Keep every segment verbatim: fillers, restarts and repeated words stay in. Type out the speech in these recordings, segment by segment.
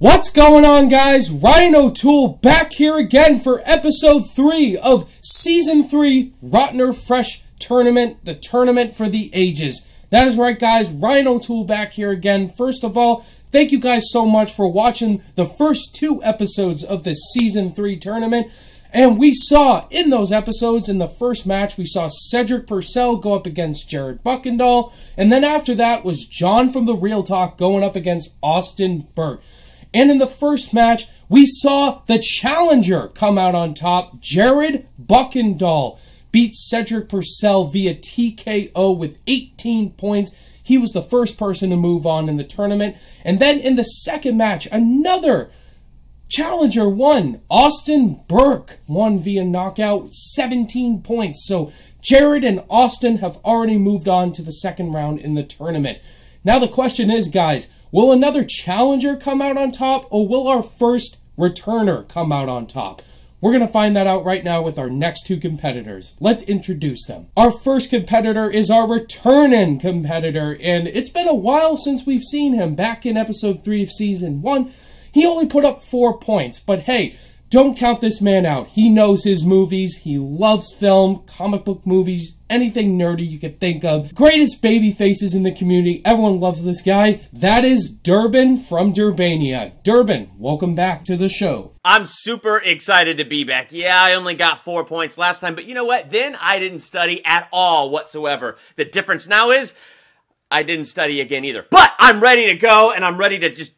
What's going on, guys? Ryan O'Toole back here again for episode three of season three Rotten or Fresh tournament, the tournament for the ages. That is right, guys. Ryan O'Toole back here again. First of all, thank you guys so much for watching the first two episodes of this season three tournament. And we saw in those episodes, in the first match, we saw Cedric Purcell go up against Jared Buckendahl. And then after that was John from The Real Talk going up against Austin Burt. And in the first match, we saw the challenger come out on top. Jared Buckendahl beat Cedric Purcell via T K O with eighteen points. He was the first person to move on in the tournament. And then in the second match, another challenger won. Austin Burke won via knockout, seventeen points. So Jared and Austin have already moved on to the second round in the tournament. Now the question is, guys, will another challenger come out on top, or will our first returner come out on top? We're going to find that out right now with our next two competitors. Let's introduce them. Our first competitor is our returning competitor, and it's been a while since we've seen him. Back in episode three of season one, he only put up four points, but hey, don't count this man out. He knows his movies. He loves film, comic book movies, anything nerdy you could think of. Greatest baby faces in the community. Everyone loves this guy. That is Durbin from Durbania. Durbin, welcome back to the show. I'm super excited to be back. Yeah, I only got four points last time, but you know what? Then I didn't study at all whatsoever. The difference now is I didn't study again either. But I'm ready to go, and I'm ready to just...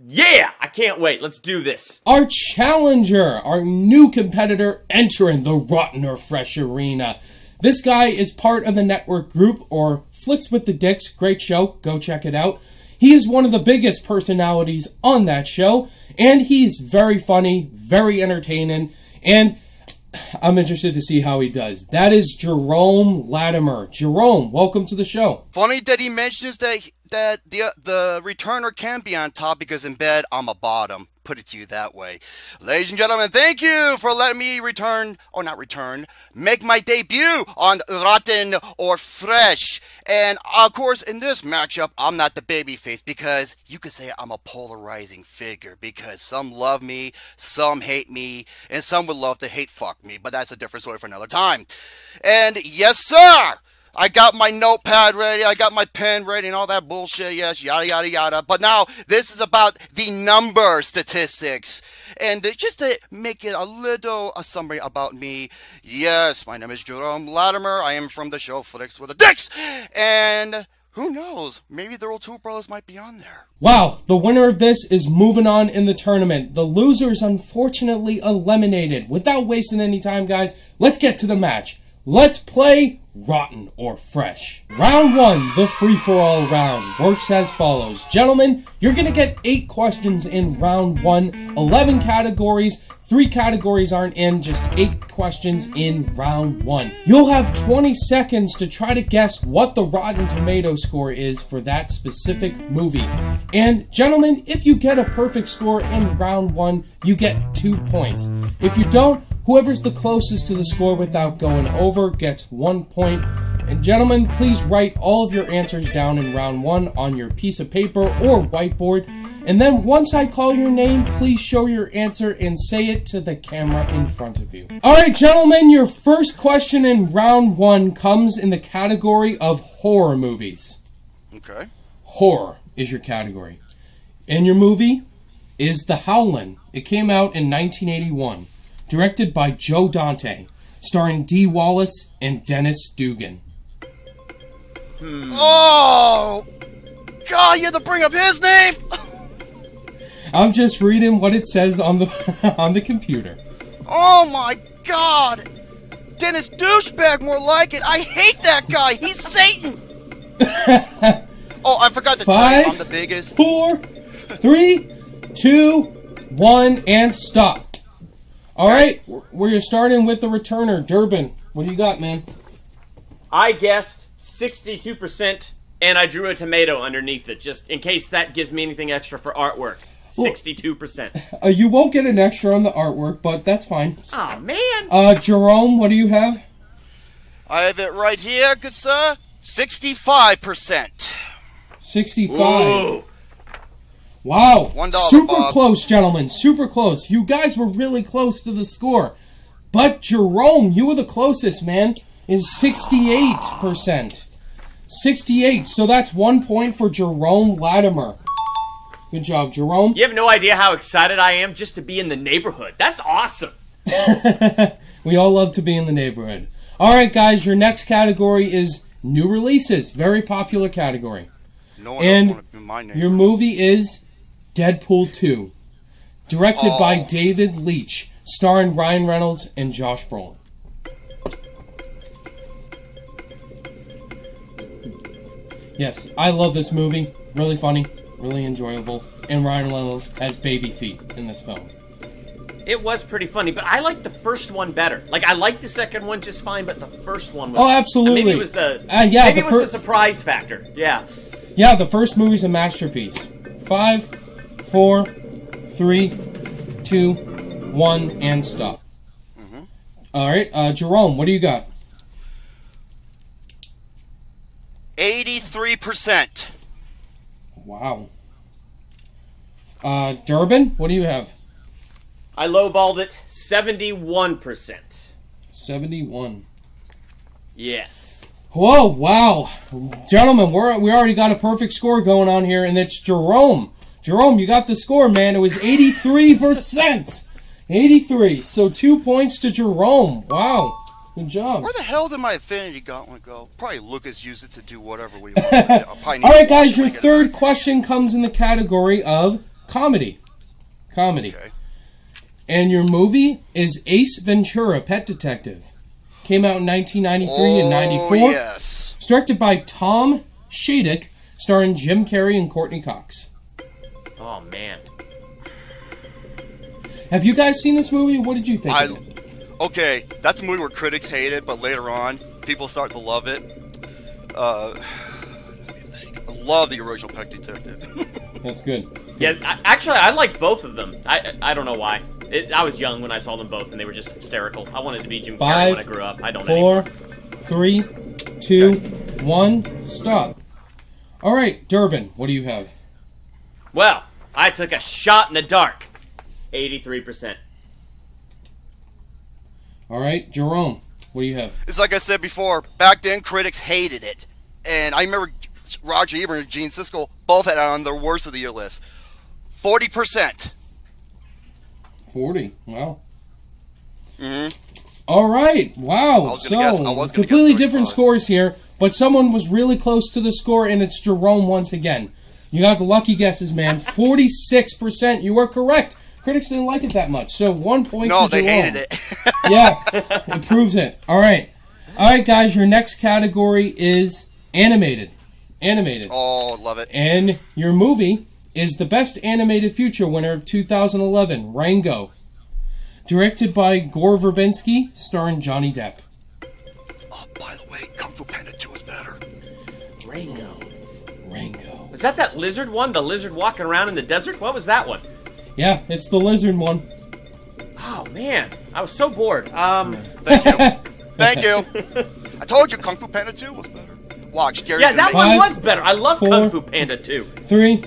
yeah, I can't wait. Let's do this. Our challenger, our new competitor entering the Rotten or Fresh arena. This guy is part of the network group, or Flicks with the Dicks. Great show. Go check it out. He is one of the biggest personalities on that show, and he's very funny, very entertaining, and I'm interested to see how he does. That is Jerome Latimer. Jerome, welcome to the show. Funny that he mentions that that the the returner can be on top, because in bed I'm a bottom. Put it to you that way. Ladies and gentlemen, thank you for letting me return, or not return, make my debut on Rotten or Fresh. And of course, in this matchup, I'm not the babyface, because you could say I'm a polarizing figure, because some love me, some hate me, and some would love to hate fuck me, but that's a different story for another time. And yes, sir! I got my notepad ready, I got my pen ready, and all that bullshit, yes, yada, yada, yada. But now, this is about the number statistics. And just to make it a little a summary about me, yes, my name is Jerome Latimer, I am from the show Flicks with the Dicks, and... who knows? Maybe the Roll two Bros might be on there. Wow, the winner of this is moving on in the tournament. The losers, unfortunately, eliminated. Without wasting any time, guys, let's get to the match. Let's play Rotten or Fresh. Round one, the free-for-all round, works as follows. Gentlemen, you're gonna get eight questions in round one, eleven categories, three categories aren't in, just eight questions in round one. You'll have twenty seconds to try to guess what the Rotten Tomato score is for that specific movie. And gentlemen, if you get a perfect score in round one, you get two points. If you don't, whoever's the closest to the score without going over gets one point. And gentlemen, please write all of your answers down in round one on your piece of paper or whiteboard. And then once I call your name, please show your answer and say it to the camera in front of you. Alright, gentlemen, your first question in round one comes in the category of horror movies. Okay. Horror is your category. And your movie is The Howlin'. It came out in nineteen eighty-one. Directed by Joe Dante, starring Dee Wallace and Dennis Dugan. Hmm. Oh! God, you had to bring up his name! I'm just reading what it says on the on the computer. Oh my God! Dennis Douchebag, more like it! I hate that guy! He's Satan! Oh, I forgot to tell you, I'm the biggest. Four, three, two, one, and stop. All right, we're starting with the returner, Durbin. What do you got, man? I guessed sixty-two percent, and I drew a tomato underneath it, just in case that gives me anything extra for artwork. sixty-two percent. Well, uh, you won't get an extra on the artwork, but that's fine. Aw, oh, man. Uh, Jerome, what do you have? I have it right here, good sir. sixty-five percent. sixty-five. Ooh. Wow. one dollar, super Bob. Close, gentlemen. Super close. You guys were really close to the score. But, Jerome, you were the closest, man. Is sixty-eight percent. sixty-eight. So that's one point for Jerome Latimer. Good job, Jerome. You have no idea how excited I am just to be in the neighborhood. That's awesome. We all love to be in the neighborhood. All right, guys, your next category is new releases. Very popular category. No one and else wanna be my neighbor. Your movie is Deadpool two. Directed oh. by David Leitch. Starring Ryan Reynolds and Josh Brolin. Yes, I love this movie. Really funny, really enjoyable. And Ryan Reynolds has baby feet in this film. It was pretty funny, but I liked the first one better. Like, I liked the second one just fine, but the first one was... Oh, absolutely. Maybe it was the, uh, yeah, maybe the, it was the surprise factor. Yeah. Yeah, the first movie's a masterpiece. Five, four, three, two, one, and stop. Mm-hmm. All right, uh, Jerome, what do you got? eighty-three percent. Wow. Uh, Durbin, what do you have? I lowballed it seventy-one percent. seventy-one. Yes. Whoa, wow. Gentlemen, we're, we already got a perfect score going on here, and it's Jerome. Jerome, you got the score, man. It was eighty-three percent. eighty-three. So two points to Jerome. Wow. Good job. Where the hell did my affinity gauntlet go? Probably Lucas used it to do whatever we want. Yeah, all right, guys, your third question comes in the category of comedy. Comedy. Okay. And your movie is Ace Ventura, Pet Detective. Came out in nineteen ninety-three oh, and ninety-four. Yes. Directed by Tom Shadyac, starring Jim Carrey and Courtney Cox. Oh, man. Have you guys seen this movie? What did you think I, of it? Okay, that's a movie where critics hate it, but later on, people start to love it. Uh, let me think. I love the original Pet Detective. That's good. Yeah, I, actually, I like both of them. I, I don't know why. It, I was young when I saw them both, and they were just hysterical. I wanted to be Jim Carrey when I grew up. I don't know. Four, three, two, one, stop. All right, Durbin, what do you have? Well, I took a shot in the dark. eighty-three percent. All right, Jerome, what do you have? It's like I said before. Back then, critics hated it, and I remember Roger Ebert and Gene Siskel both had it on their worst of the year list. Forty percent. Forty. Wow. Mm-hmm. All right. Wow. So completely different scores here, but someone was really close to the score, and it's Jerome once again. You got the lucky guesses, man. Forty-six percent. You were correct. Critics didn't like it that much, so one point no, to Jerome. No, they hated it. Yeah, it proves it. All right. All right, guys, your next category is animated. Animated. Oh, love it. And your movie is the Best Animated Feature winner of two thousand eleven, Rango. Directed by Gore Verbinski, starring Johnny Depp. Oh, by the way, Kung Fu Panda two is better. Rango. Rango. Was that that lizard one? The lizard walking around in the desert? What was that one? Yeah, it's the lizard one. Oh, man. I was so bored. Um, Thank you. Thank you. I told you Kung Fu Panda two was better. Watch, Gary. Yeah, that one Five, was better. I love four, Kung Fu Panda two. Three,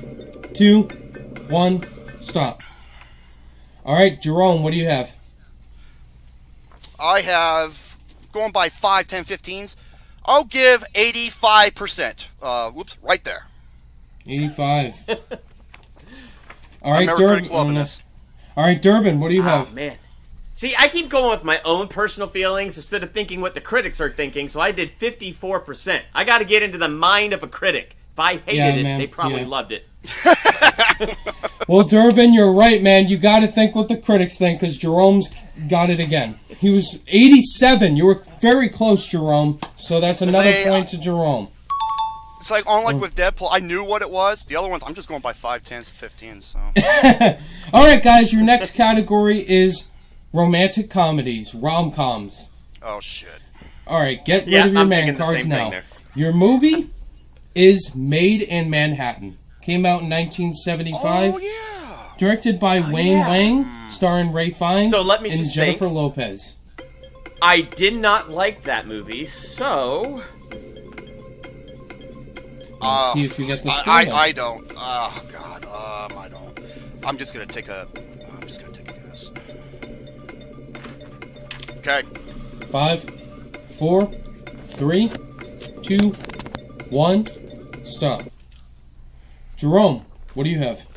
two, one, stop. All right, Jerome, what do you have? I have, going by five, ten, fifteens, I'll give eighty-five percent. Uh, whoops, right there. eighty-five. All right, Durbin. All right, Durbin, what do you have? Oh, man. See, I keep going with my own personal feelings instead of thinking what the critics are thinking, so I did fifty-four percent. I got to get into the mind of a critic. If I hated yeah, it, man. they probably yeah. loved it. Well, Durbin, you're right, man. You got to think what the critics think because Jerome's got it again. He was eighty-seven. You were very close, Jerome, so that's another Say, point to Jerome. It's like, unlike oh. with Deadpool, I knew what it was. The other ones, I'm just going by five, tens, and fifteens. So. All right, guys, your next category is romantic comedies, rom-coms. Oh, shit. All right, get rid yeah, of your I'm man cards now. Your movie is Made in Manhattan. Came out in nineteen seventy-five. Oh, yeah. Directed by oh, Wayne yeah. Lang, starring Ralph Fiennes so let me and Jennifer think. Lopez. I did not like that movie, so... Let's uh, see if you get this. I, I, I don't. Oh God. Um, I don't. I'm just gonna take a. I'm just gonna take a guess. Okay. Five, four, three, two, one. Stop. Jerome, what do you have?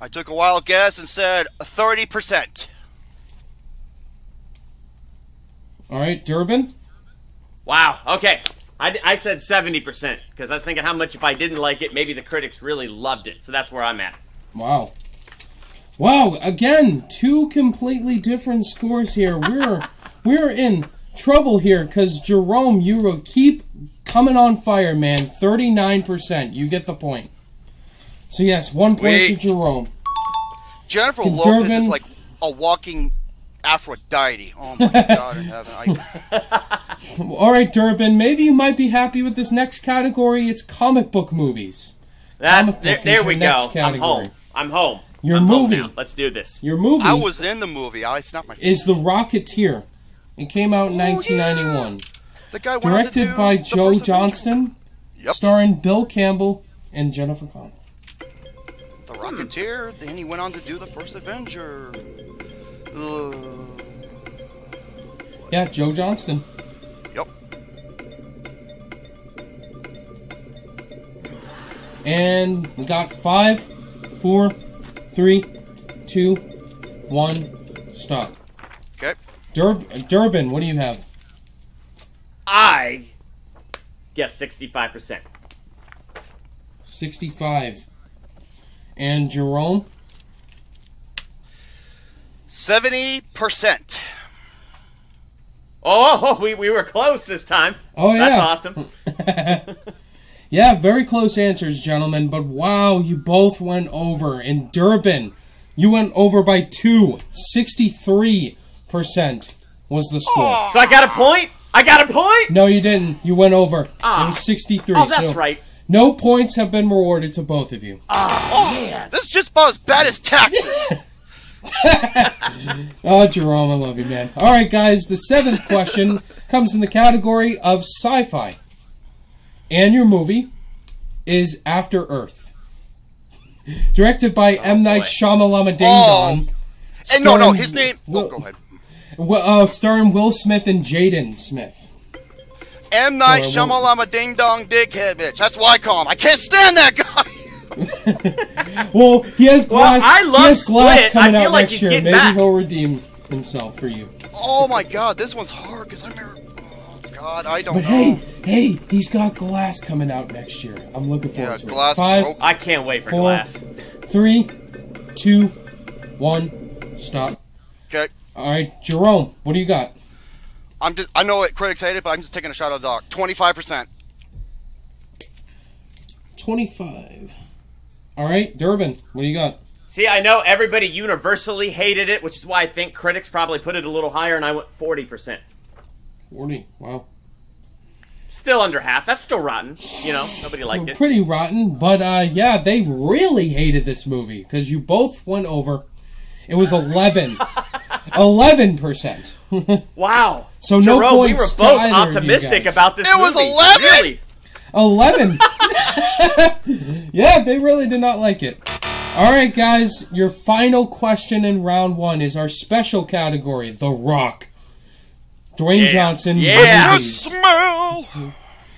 I took a wild guess and said thirty percent. All right, Durbin? Wow, okay. I, I said seventy percent because I was thinking how much if I didn't like it, maybe the critics really loved it. So that's where I'm at. Wow. Wow, again, two completely different scores here. We're, we're in trouble here because, Jerome, you will keep coming on fire, man. thirty-nine percent. You get the point. So, yes, one Sweet. point to Jerome. Jennifer Lopez Durbin. is like a walking Aphrodite. Oh, my God in heaven. I... All right, Durbin, maybe you might be happy with this next category. It's comic book movies. That, comic there book there we go. Category. I'm home. I'm home. Your I'm movie. Home now. Let's do this. Your movie. I was in the movie. I snapped my face. Is The Rocketeer. It came out in Ooh, nineteen ninety-one. Yeah. The guy Directed by Joe Johnston. Yep. Starring Bill Campbell and Jennifer Connelly. The Rocketeer, hmm. then he went on to do The First Avenger. Ugh. Yeah, Joe Johnston. Yep. And we got five, four, three, two, one, stop. Okay. Durb Durbin, what do you have? I guess sixty-five percent. sixty-five. And Jerome? seventy percent. Oh, we, we were close this time. Oh, yeah. That's awesome. Yeah, very close answers, gentlemen. But, wow, you both went over. In Durbin, you went over by two. sixty-three percent was the score. Oh. So I got a point? I got a point? No, you didn't. You went over. Ah. It was sixty-three. Oh, that's so right. No points have been rewarded to both of you. Oh, man. This is just about as bad as taxes. Oh, Jerome, I love you, man. All right, guys, the seventh question comes in the category of sci-fi. And your movie is After Earth. Directed by oh, M Night Shyamalama Ding Dong. Oh. And no, no, his name... Will, oh, go ahead. Uh, starring Will Smith and Jaden Smith. M. Night Shyamalama Ding Dong Dickhead Bitch. That's why I call him. I can't stand that guy. Well, he has glass, well, I love he has glass coming I feel out like next year. Maybe back. he'll redeem himself for you. Oh, my God. This one's hard because I never... Oh, God. I don't but know. Hey, hey, he's got Glass coming out next year. I'm looking forward yeah, to glass it. Five, I can't wait for four, Glass. Three, two, one, stop. Okay. All right, Jerome, what do you got? I'm just, I know it, critics hate it, but I'm just taking a shot at the dog. twenty-five percent. twenty-five. All right, Durbin, what do you got? See, I know everybody universally hated it, which is why I think critics probably put it a little higher, and I went forty percent. forty, wow. Still under half. That's still rotten. You know, nobody liked We're it. Pretty rotten, but uh, yeah, they really hated this movie because you both went over. It was eleven. eleven percent. Wow. So Jerome, no points we were both optimistic about this it movie. It was eleven? eleven. Really? eleven. Yeah, they really did not like it. All right, guys. Your final question in round one is our special category, The Rock. Dwayne yeah. Johnson. Yeah. Movies. You smell. Can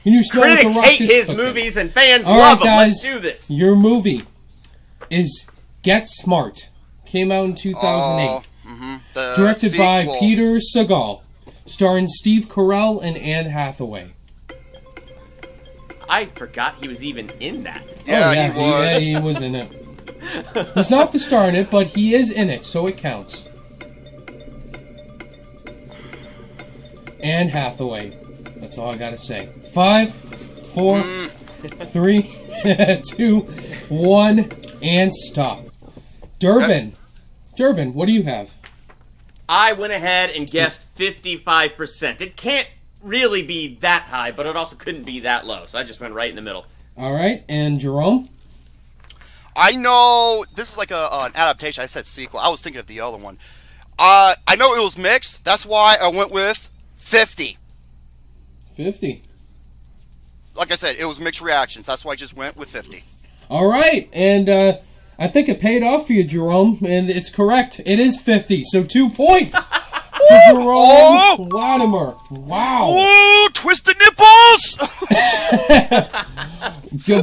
you smell Critics the Rock hate is? his okay. movies and fans All love right, them. Guys, let's do this. Your movie is Get Smart. Came out in two thousand eight. Uh. Mm-hmm. Directed sequel. by Peter Segal, starring Steve Carell and Anne Hathaway. I forgot he was even in that. Yeah, oh, yeah, he was. He, yeah, he was in it. He's not the star in it, but he is in it, so it counts. Anne Hathaway. That's all I gotta say. Five, four, three, two, one, and stop. Durbin. Durbin, what do you have? I went ahead and guessed fifty-five percent. It can't really be that high, but it also couldn't be that low, so I just went right in the middle. All right, and Jerome? I know this is like a, uh, an adaptation. I said sequel. I was thinking of the other one. Uh, I know it was mixed. That's why I went with fifty. fifty. like I said, it was mixed reactions. That's why I just went with fifty. All right, and uh, I think it paid off for you, Jerome, and it's correct. It is fifty, so two points for Jerome oh! Latimer. Wow. Whoa, twisted nipples!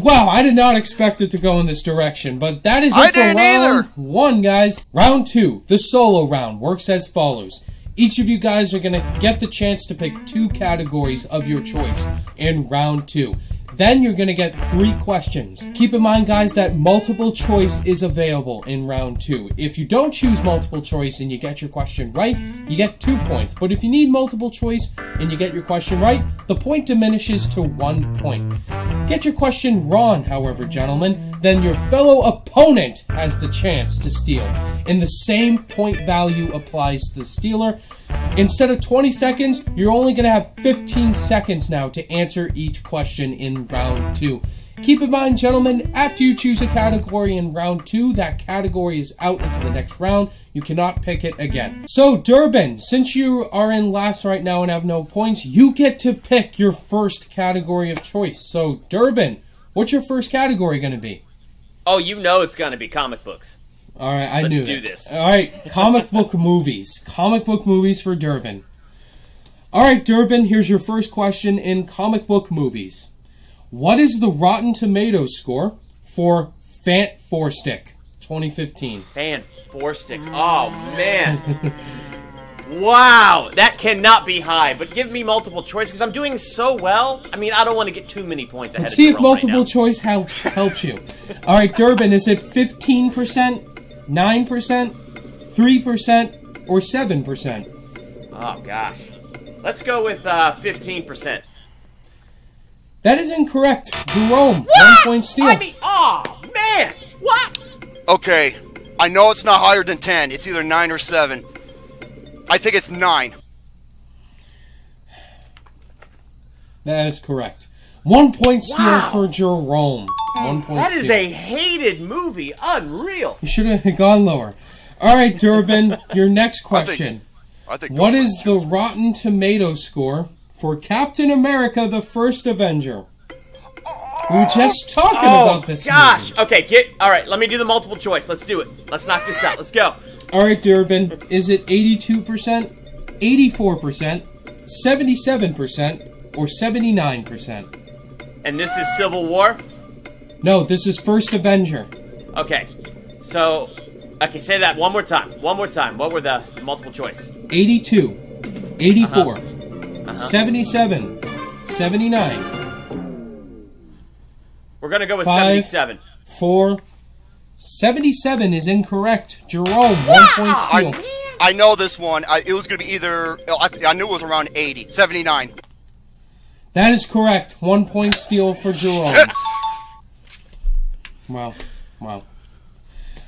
Wow, I did not expect it to go in this direction, but that is it for round either. one, guys. Round two, the solo round, works as follows. Each of you guys are going to get the chance to pick two categories of your choice in round two. Then you're going to get three questions. Keep in mind, guys, that multiple choice is available in round two. If you don't choose multiple choice and you get your question right, you get two points. But if you need multiple choice and you get your question right, the point diminishes to one point. Get your question wrong, however, gentlemen, then your fellow opponent has the chance to steal. And the same point value applies to the stealer. Instead of twenty seconds, you're only going to have fifteen seconds now to answer each question in round two. Keep in mind, gentlemen, after you choose a category in round two, that category is out into the next round. You cannot pick it again. So, Durbin, since you are in last right now and have no points, you get to pick your first category of choice. So, Durbin, what's your first category going to be? Oh, you know it's going to be comic books. All right, I Let's knew Let's do it. this. All right, comic book movies. Comic book movies for Durbin. All right, Durbin, here's your first question in comic book movies. What is the Rotten Tomatoes score for Fant Four Stick twenty fifteen? Fant Four Stick. Oh, man. Wow. That cannot be high, but give me multiple choice because I'm doing so well. I mean, I don't want to get too many points ahead Let's of see if multiple right choice helps, helps you. All right, Durbin, is it fifteen percent, nine percent, three percent, or seven percent? Oh, gosh. Let's go with uh, fifteen percent. That is incorrect. Jerome, what? one point steal. I mean, oh, man. What? Okay. I know it's not higher than ten. It's either nine or seven. I think it's nine. That is correct. One point steal wow. for Jerome. One point that steal. That is a hated movie. Unreal. You should have gone lower. All right, Durbin, your next question. I think, I think what is the Rotten Tomatoes score for Captain America, the First Avenger? We were just talking oh, about this gosh. Movie. Okay, get... All right, let me do the multiple choice. Let's do it. Let's knock this out. Let's go. All right, Durbin. Is it eighty-two percent, eighty-four percent, seventy-seven percent, or seventy-nine percent? And this is Civil War? No, this is First Avenger. Okay. So... Okay, say that one more time. One more time. What were the multiple choice? eighty-two, eighty-four, uh-huh. Uh-huh. seventy-seven, seventy-nine. We're going to go with Five, seventy-seven. four, seventy-seven is incorrect. Jerome, wow! one point steal. I, I know this one. I, it was going to be either, I, I knew it was around eighty, seventy-nine. That is correct. One point steal for Jerome. Wow, wow.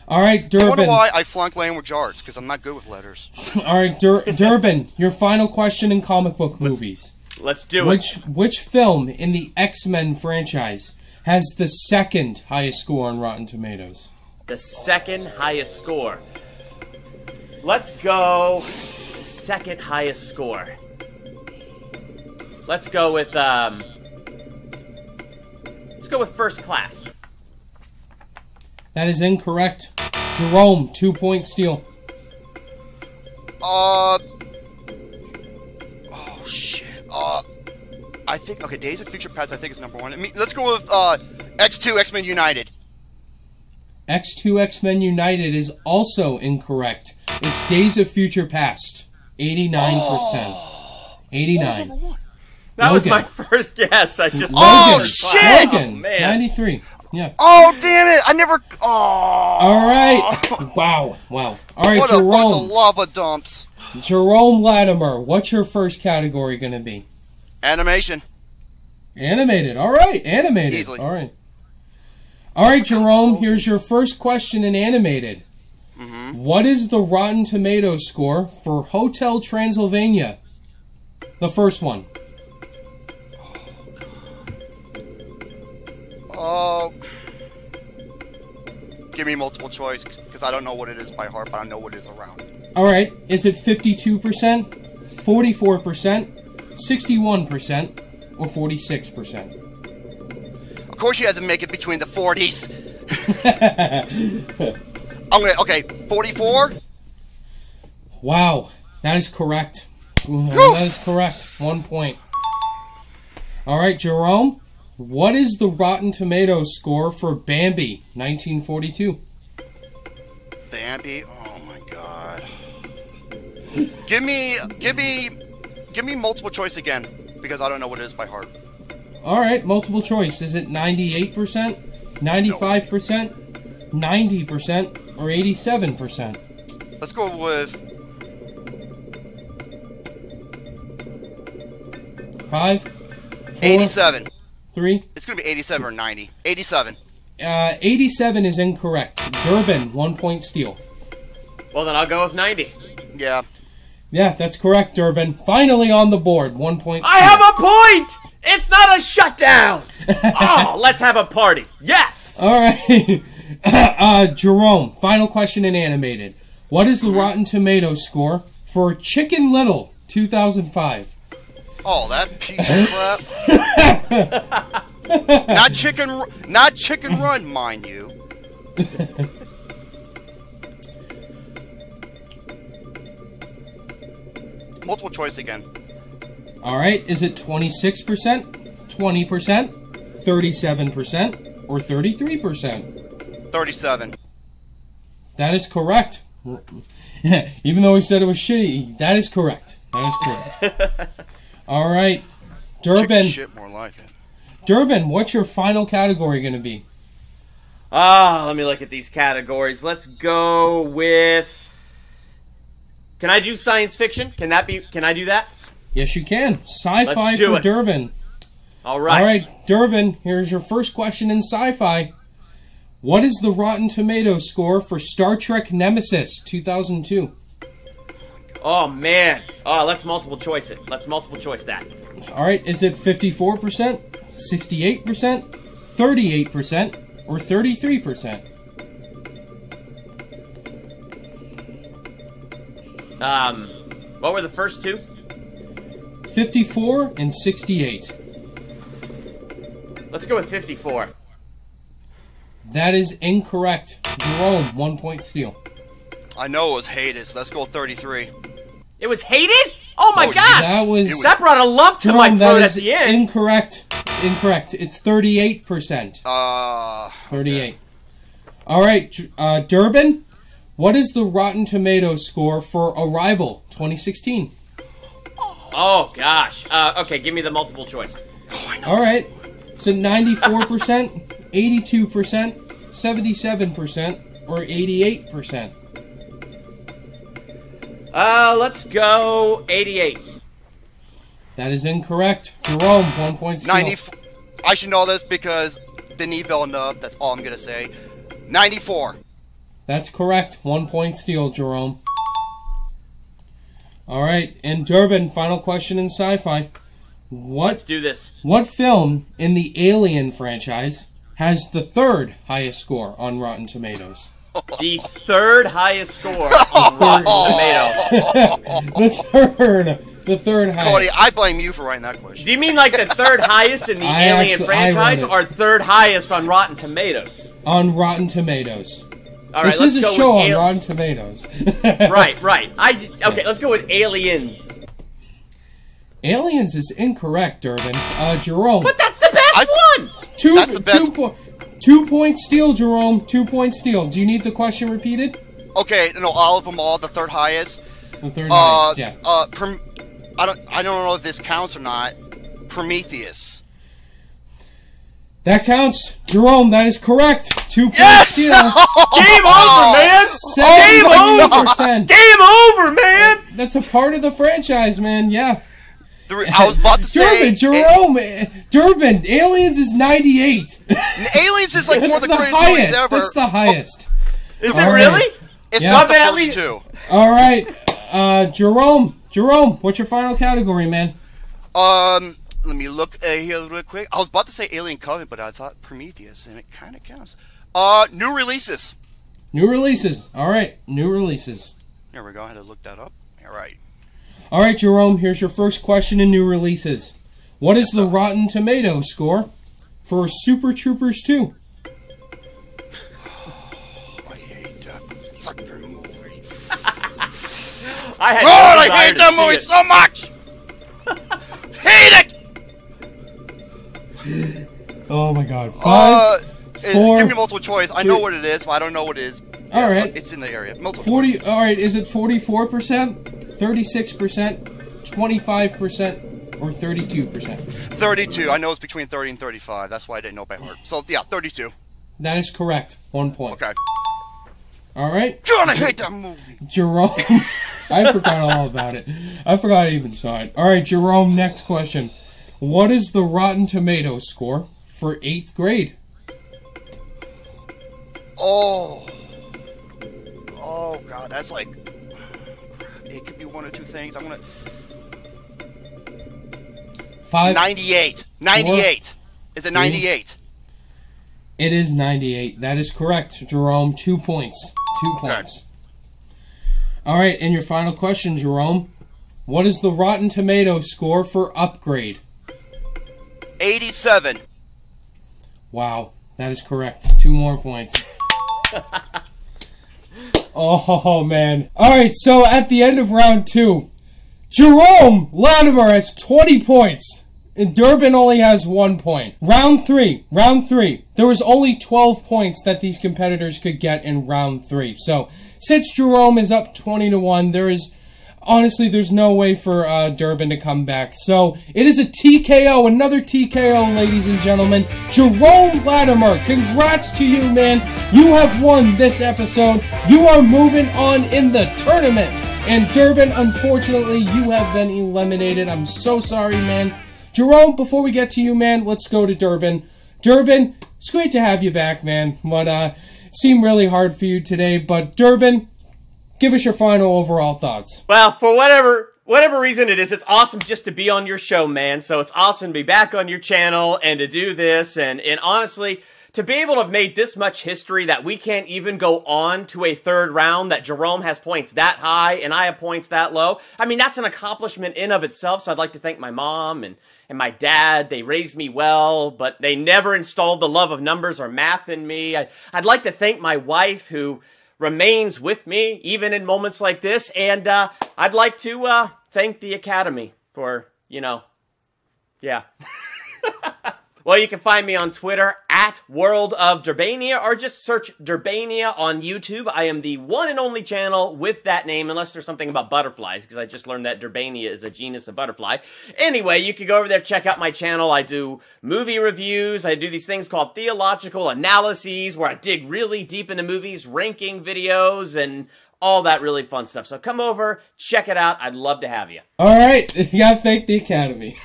All right, Durbin. I wonder why I flunk land with jars, because I'm not good with letters. All right, Dur Durbin, your final question in comic book movies. Let's, let's do which, it. Which film in the X-Men franchise has the second highest score on Rotten Tomatoes? The second highest score. Let's go second highest score. Let's go with, um... Let's go with First Class. That is incorrect. Jerome, two point steal. Uh. Oh, shit. Uh. I think. Okay, Days of Future Past, I think, is number one. I mean, let's go with uh, X two X-Men United. X two X-Men United is also incorrect. It's Days of Future Past. eighty-nine percent. Oh. eighty-nine. Was that Logan. was my first guess. I just. Logan. Oh, shit! Logan, oh, man. ninety-three. Yeah. Oh, damn it! I never. Oh. All right. Wow. Wow. All right, what Jerome. What a bunch of lava dumps. Jerome Latimer, what's your first category going to be? Animation. Animated. All right. Animated. Easily. All right. All right, Jerome. Here's your first question in animated. Mm-hmm. What is the Rotten Tomatoes score for Hotel Transylvania? The first one. Oh, give me multiple choice, because I don't know what it is by heart, but I know what it is around. All right, is it fifty-two percent, forty-four percent, sixty-one percent, or forty-six percent? course you had to make it between the forties. I'm gonna, okay, forty-four? Wow, that is correct. Ooh, that is correct. One point. All right, Jerome, what is the Rotten Tomatoes score for Bambi, nineteen forty-two? Bambi? Oh, my God. Give me, give me, give me multiple choice again, because I don't know what it is by heart. All right, multiple choice. Is it ninety-eight percent, ninety-five percent, ninety percent, or eighty-seven percent? Let's go with... Five, four, eighty-seven. Three. It's going to be eighty-seven or ninety. eighty-seven. Uh, eighty-seven is incorrect. Durbin, one point steal. Well, then I'll go with ninety. Yeah. Yeah, that's correct, Durbin. Finally on the board, one point steal. I have a point! It's not a shutdown! Oh, let's have a party. Yes! All right. uh, Jerome, final question in animated. What is the Rotten Tomatoes score for Chicken Little two thousand five? Oh, that piece of crap. Not chicken, not Chicken Run, mind you. Multiple choice again. All right, is it twenty-six percent, twenty percent, thirty-seven percent, or thirty-three percent? thirty-seven. That is correct. Even though he said it was shitty, that is correct. That is correct. All right, Durbin. Shit, more like it. Durbin, what's your final category going to be? Ah, uh, let me look at these categories. Let's go with... Can I do science fiction? Can that be? Can I do that? Yes, you can. Sci-fi for it. Durbin. All right. All right, Durbin, here's your first question in sci-fi. What is the Rotten Tomatoes score for Star Trek Nemesis two thousand two? Oh, man. Oh, let's multiple choice it. Let's multiple choice that. All right, is it fifty-four percent, sixty-eight percent, thirty-eight percent, or thirty-three percent? Um, what were the first two? fifty-four and sixty-eight. Let's go with fifty-four. That is incorrect. Jerome, one point steal. I know it was hated, so let's go with thirty-three. It was hated? Oh my oh, gosh! That, was, that brought a lump Jerome, to my throat at the end. Incorrect. Incorrect. It's thirty-eight percent. Uh, thirty-eight. Okay. All right, uh, Durbin, what is the Rotten Tomatoes score for Arrival twenty sixteen? Oh, gosh. Uh, okay, give me the multiple choice. Oh, I know. All right. So ninety-four percent, eighty-two percent, seventy-seven percent, or eighty-eight percent? Uh, let's go eighty-eight. That is incorrect. Jerome, one point steal. ninety-four. I should know this because Denis Villeneuve, that's all I'm going to say. ninety-four. That's correct. One point steal, Jerome. All right, and Durbin, final question in sci-fi. What, Let's do this. What film in the Alien franchise has the third highest score on Rotten Tomatoes? The third highest score on Rotten Tomatoes. The third, the third highest. Cody, I blame you for writing that question. Do you mean like the third highest in the I Alien actually, franchise, or third highest on Rotten Tomatoes? On Rotten Tomatoes. All right, this let's is a show on Rotten Tomatoes. Right, right. I okay. Let's go with Aliens. Aliens is incorrect, Durbin. Uh, Jerome. But that's the best I, one. Two, that's the best. Two, po two point steal, Jerome. Two point steal. Do you need the question repeated? Okay, no, all of them, all the third highest. The third uh, highest. Yeah. Uh, I don't. I don't know if this counts or not. Prometheus. That counts, Jerome. That is correct. Two yes! Point steal. Game over, man. seventy percent. Game over, man. That's a part of the franchise, man. Yeah. I was about to say, Durbin, Jerome, it, Durbin. Aliens is ninety-eight. Aliens is like one of the, the greatest movies ever. That's the highest. Oh. Is it right. Really? It's yeah. Not the first two. All right, uh, Jerome. Jerome, what's your final category, man? Um. Let me look uh, here real quick. I was about to say Alien Covenant, but I thought Prometheus, and it kind of counts. Uh, new releases. New releases. All right, new releases. There we go. I had to look that up. All right. All right, Jerome, here's your first question in new releases. What is the Rotten Tomatoes score for Super Troopers two. I hate that fucking movie. I had God, no I hate that movie it. so much! Hate it! Oh my god. Five, uh, four, give me multiple choice. Three. I know what it is, but I don't know what it is. Yeah, alright. It's in the area. Multiple forty, choice. Alright, is it forty-four percent, thirty-six percent, twenty-five percent, or thirty-two percent? thirty-two. I know it's between thirty and thirty-five. That's why I didn't know by heart. So, yeah, thirty-two. That is correct. One point. Okay. Alright. God, I hate that movie. Jerome. I forgot all about it. I forgot I even saw it. Alright, Jerome, next question. What is the Rotten Tomatoes score for eighth grade? Oh. Oh, God. That's like... It could be one or two things. I'm going to... Five. ninety-eight. ninety-eight. Four, is it ninety-eight? Three. It is ninety-eight. That is correct. Jerome, two points. Two points. Okay. All right, and your final question, Jerome. What is the Rotten Tomatoes score for Upgrade? eighty-seven. Wow, that is correct. Two more points. Oh, man. All right, so at the end of round two, Jerome Latimer has twenty points, and Durbin only has one point. Round three, round three. There was only twelve points that these competitors could get in round three. So since Jerome is up twenty to one, there is... Honestly, there's no way for uh, Durbin to come back. So it is a T K O, another T K O, ladies and gentlemen. Jerome Latimer, congrats to you, man. You have won this episode. You are moving on in the tournament. And Durbin, unfortunately, you have been eliminated. I'm so sorry, man. Jerome, before we get to you, man, let's go to Durbin. Durbin, it's great to have you back, man. But uh, it seemed really hard for you today. But Durbin... Give us your final overall thoughts. Well, for whatever whatever reason it is, it's awesome just to be on your show, man. So it's awesome to be back on your channel and to do this. And, and honestly, to be able to have made this much history that we can't even go on to a third round, that Jerome has points that high and I have points that low. I mean, that's an accomplishment in of itself. So I'd like to thank my mom and, and my dad. They raised me well, but they never installed the love of numbers or math in me. I, I'd like to thank my wife who... remains with me, even in moments like this. And uh, I'd like to uh, thank the Academy for, you know, yeah. Well, you can find me on Twitter, at World of Durbania, or just search Durbania on YouTube. I am the one and only channel with that name, unless there's something about butterflies, because I just learned that Durbania is a genus of butterfly. Anyway, you can go over there, check out my channel. I do movie reviews. I do these things called theological analyses, where I dig really deep into movies, ranking videos, and all that really fun stuff. So come over, check it out. I'd love to have you. All right. You got to thank the Academy.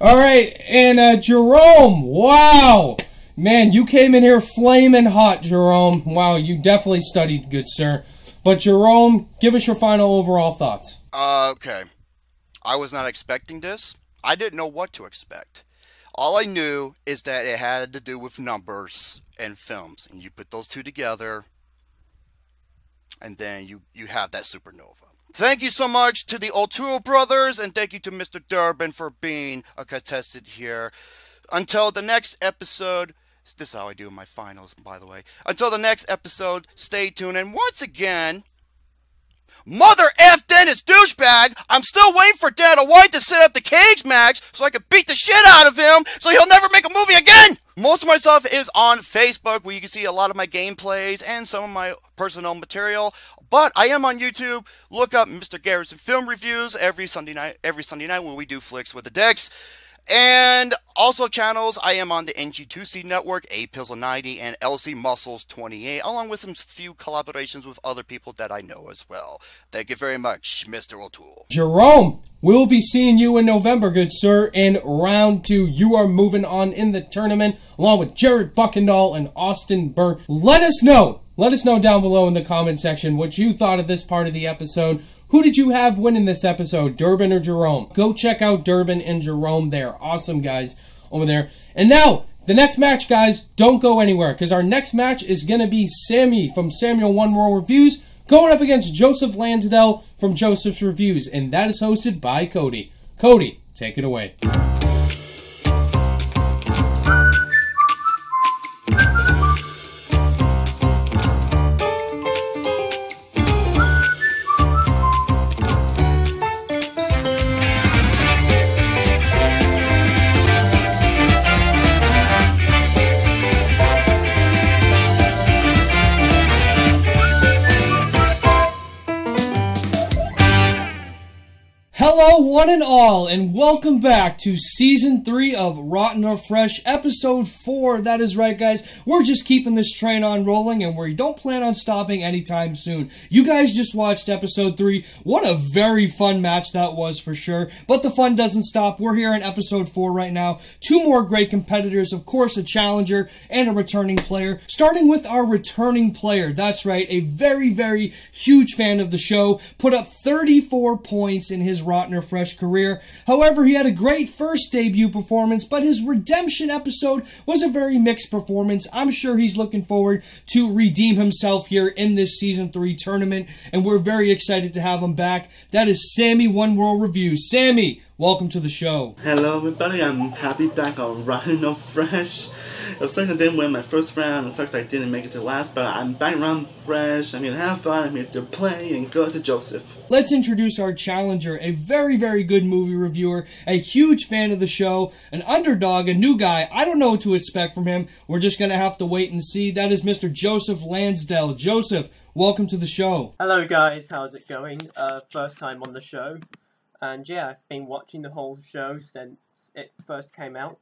All right. And uh, Jerome, wow. Man, you came in here flaming hot, Jerome. Wow, you definitely studied good, sir. But Jerome, give us your final overall thoughts. Uh, okay. I was not expecting this. I didn't know what to expect. All I knew is that it had to do with numbers and films. And you put those two together. And then you, you have that supernova. Thank you so much to the O'Toole brothers, and thank you to Mister Durbin for being a contestant here. Until the next episode, this is how I do my finals, by the way. Until the next episode, stay tuned. And once again, mother F Dennis douchebag, I'm still waiting for Dana White to set up the cage match so I can beat the shit out of him so he'll never make a movie again. Most of my stuff is on Facebook, where you can see a lot of my gameplays and some of my personal material. But I am on YouTube. Look up Mister Garrison Film Reviews every Sunday night, every Sunday night when we do Flicks with the Dicks. And also channels, I am on the N G two C Network, A Pizzle ninety, and L C Muscles twenty-eight, along with some few collaborations with other people that I know as well. Thank you very much, Mister O'Toole. Jerome, we'll be seeing you in November, good sir, in round two. You are moving on in the tournament, along with Jared Buckendahl and Austin Burke. Let us know. Let us know down below in the comment section what you thought of this part of the episode. Who did you have winning this episode, Durbin or Jerome? Go check out Durbin and Jerome. They are awesome guys over there. And now, the next match, guys, don't go anywhere, because our next match is going to be Sammy from Samuel One World Reviews going up against Joseph Lansdell from Joseph's Reviews, and that is hosted by Cody. Cody, take it away. Hello, one and all, and welcome back to Season three of Rotten or Fresh, Episode four. That is right, guys. We're just keeping this train on rolling, and we don't plan on stopping anytime soon. You guys just watched Episode three. What a very fun match that was, for sure. But the fun doesn't stop. We're here in Episode four right now. Two more great competitors, of course, a challenger and a returning player. Starting with our returning player. That's right, a very, very huge fan of the show. Put up thirty-four points in his Rotten or Fresh career. However, he had a great first debut performance, but his redemption episode was a very mixed performance. I'm sure he's looking forward to redeem himself here in this Season three tournament, and we're very excited to have him back. That is Sammy One World Review. Sammy, welcome to the show. Hello everybody, I'm happy back on Rotten or Fresh. It was like I didn't win my first round, it sucks I didn't make it to last, but I'm back around fresh. I'm here to have fun, I'm here to play, and go to Joseph. Let's introduce our challenger, a very, very good movie reviewer, a huge fan of the show, an underdog, a new guy. I don't know what to expect from him. We're just going to have to wait and see. That is Mister Joseph Lansdell. Joseph, welcome to the show. Hello guys, how's it going? Uh, first time on the show. And yeah, I've been watching the whole show since it first came out,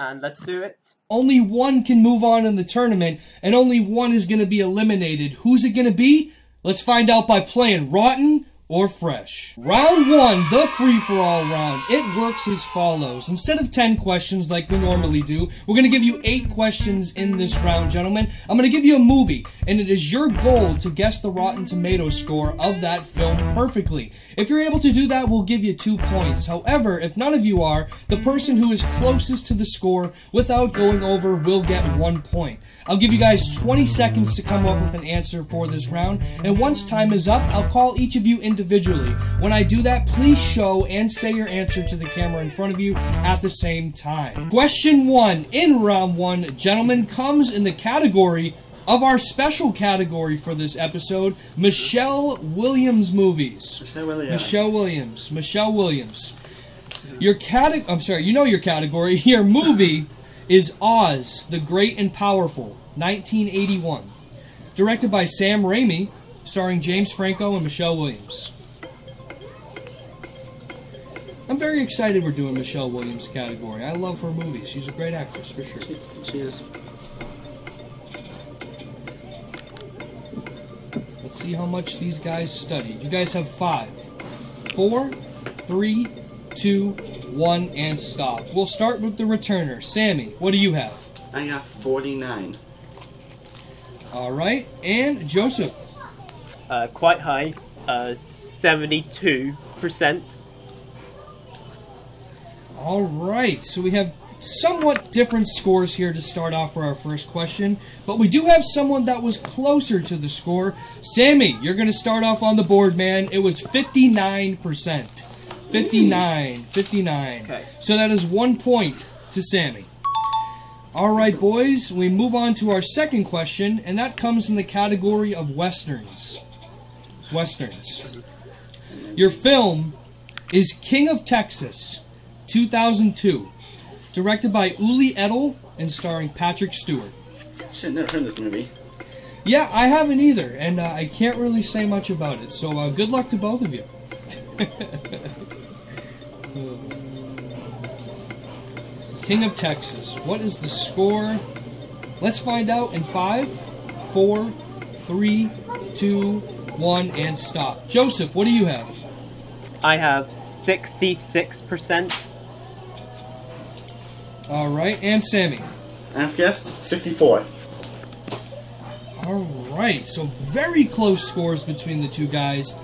and let's do it. Only one can move on in the tournament, and only one is going to be eliminated. Who's it going to be? Let's find out by playing Rotten or Fresh. Round one, the free-for-all round. It works as follows. Instead of ten questions like we normally do, we're going to give you eight questions in this round, gentlemen. I'm going to give you a movie, and it is your goal to guess the Rotten Tomatoes score of that film perfectly. If you're able to do that, we'll give you two points. However, if none of you are, the person who is closest to the score without going over will get one point. I'll give you guys twenty seconds to come up with an answer for this round, and once time is up, I'll call each of you individually. When I do that, please show and say your answer to the camera in front of you at the same time. Question one in round one, gentlemen, comes in the category of our special category for this episode, Michelle Williams movies. Michelle Williams. Michelle Williams. Michelle Williams. Your cate- I'm sorry, you know your category. Your movie is Oz, the Great and Powerful, nineteen eighty-one. Directed by Sam Raimi, starring James Franco and Michelle Williams. I'm very excited we're doing Michelle Williams category. I love her movies. She's a great actress, for sure. She is. Let's see how much these guys studied. You guys have five, four, three, two, one, and stop. We'll start with the returner. Sammy, what do you have? I got forty-nine. All right, and Joseph? Uh, quite high, uh, seventy-two percent. All right, so we have somewhat different scores here to start off for our first question, but we do have someone that was closer to the score. Sammy, you're going to start off on the board, man. It was fifty-nine percent. fifty-nine, fifty-nine. Okay. So that is one point to Sammy. All right, boys, we move on to our second question, and that comes in the category of Westerns. Westerns. Your film is King of Texas, two thousand two, directed by Uli Edel and starring Patrick Stewart. Shit, never heard of this movie. Yeah, I haven't either, and uh, I can't really say much about it, so uh, good luck to both of you. King of Texas, what is the score? Let's find out in five, four, three, two, one, and stop. Joseph, what do you have? I have sixty-six percent. All right, and Sammy? I've guessed sixty-four. All right, so very close scores between the two guys.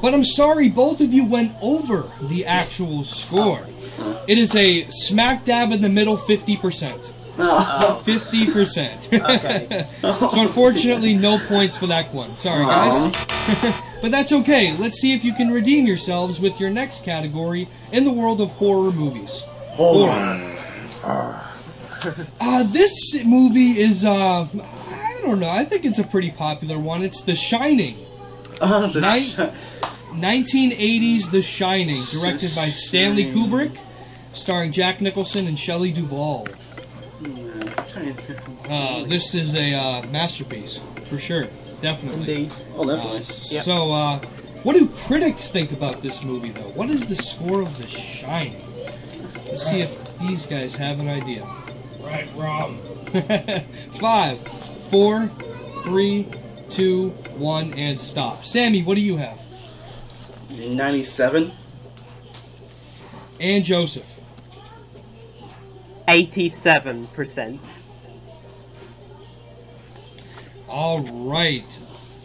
But I'm sorry, both of you went over the actual score. Oh. It is a smack dab in the middle, fifty percent. Oh. fifty percent. Okay. So unfortunately, no points for that one. Sorry, guys. But that's okay. Let's see if you can redeem yourselves with your next category in the world of horror movies. Horror. horror. Uh, this movie is, uh, I don't know, I think it's a pretty popular one. It's The Shining. Oh, the Nin shi nineteen eighties The Shining, directed by Stanley Kubrick, starring Jack Nicholson and Shelley Duvall. Uh, this is a uh, masterpiece, for sure. Definitely. Indeed. Oh, definitely. Uh, yep. So, uh, What do critics think about this movie, though? What is the score of The Shining? Let's see if these guys have an idea. Right, wrong. Five, four, three, two, one, and stop. Sammy, what do you have? ninety-seven. And Joseph? eighty-seven percent. All right.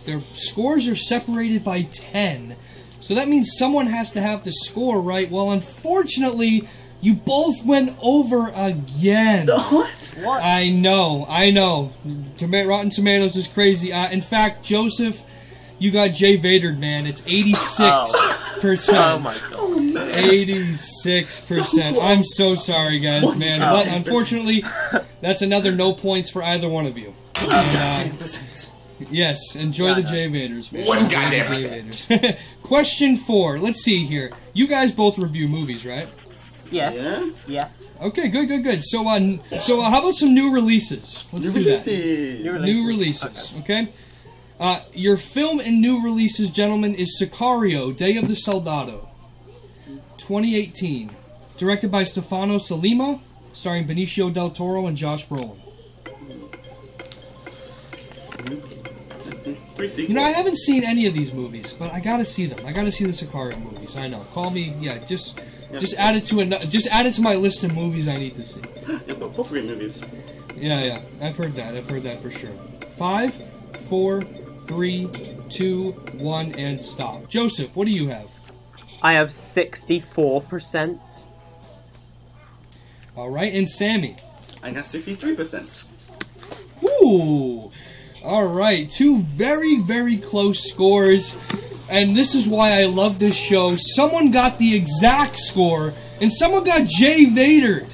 Their scores are separated by ten. So that means someone has to have the score right. Well, unfortunately, you both went over again. What? What? I know, I know. Toma- Rotten Tomatoes is crazy. Uh, in fact, Joseph, you got Jay Vadered, man. It's eighty-six percent. Oh, oh my God. Oh, man. eighty-six percent. So I'm so sorry, guys, what? Man. But unfortunately, that's another no points for either one of you. And, uh, yes, enjoy God, the Jay Vaders, man. One goddamn percent. Question four. Let's see here. You guys both review movies, right? Yes. Yeah? Yes. Okay, good, good, good. So, uh, so uh, how about some new releases? Let's new do releases. that. New releases. New releases. Okay. okay? Uh, your film in new releases, gentlemen, is Sicario, Day of the Soldado, twenty eighteen, directed by Stefano Solima, starring Benicio del Toro and Josh Brolin. You know, I haven't seen any of these movies, but I gotta see them. I gotta see the Sicario movies. I know. Call me, yeah. Just, yeah. just add it to an, just add it to my list of movies I need to see. Yeah, but both great movies. Yeah, yeah. I've heard that. I've heard that for sure. Five, four, three, two, one, and stop. Joseph, what do you have? I have sixty-four percent. All right, and Sammy. I got sixty-three percent. Ooh. Alright, two very, very close scores, and this is why I love this show. Someone got the exact score, and someone got Jay Vadered.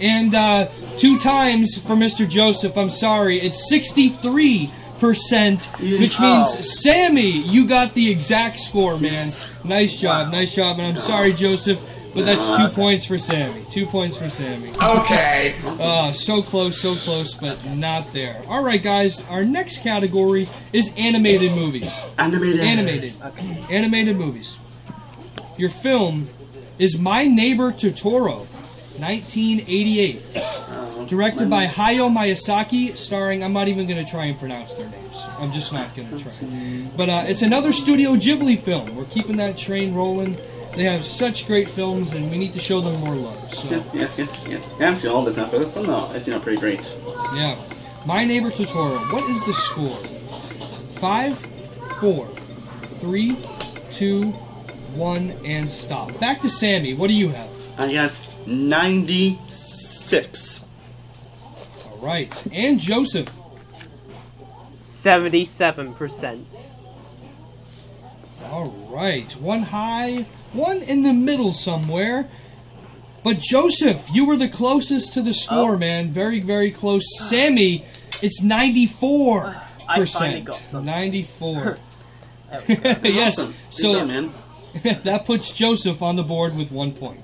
And uh, two times for Mister Joseph, I'm sorry, it's sixty-three percent, which means, Sammy, you got the exact score, man. Nice job, nice job, and I'm sorry, Joseph. But that's two points for Sammy. Two points for Sammy. Okay. Uh, so close, so close, but not there. All right, guys. Our next category is animated movies. Animated. Animated. Okay. Animated movies. Your film is My Neighbor Totoro, nineteen eighty-eight, directed by Hayao Miyazaki, starring. I'm not even going to try and pronounce their names. I'm just not going to try. But uh, it's another Studio Ghibli film. We're keeping that train rolling. They have such great films, and we need to show them more love. So. Yeah, yeah, yeah, yeah. I haven't seen all of them, but some of them are pretty great. Yeah. My Neighbor Totoro. What is the score? Five, four, three, two, one, and stop. Back to Sammy. What do you have? I got ninety-six. All right. And Joseph. Seventy-seven percent. All right. One high. One in the middle somewhere. But Joseph, you were the closest to the score, oh. man. Very, very close. Sammy, it's ninety-four percent. I finally got something. ninety-four. Yes. Awesome. So that, man. That puts Joseph on the board with one point.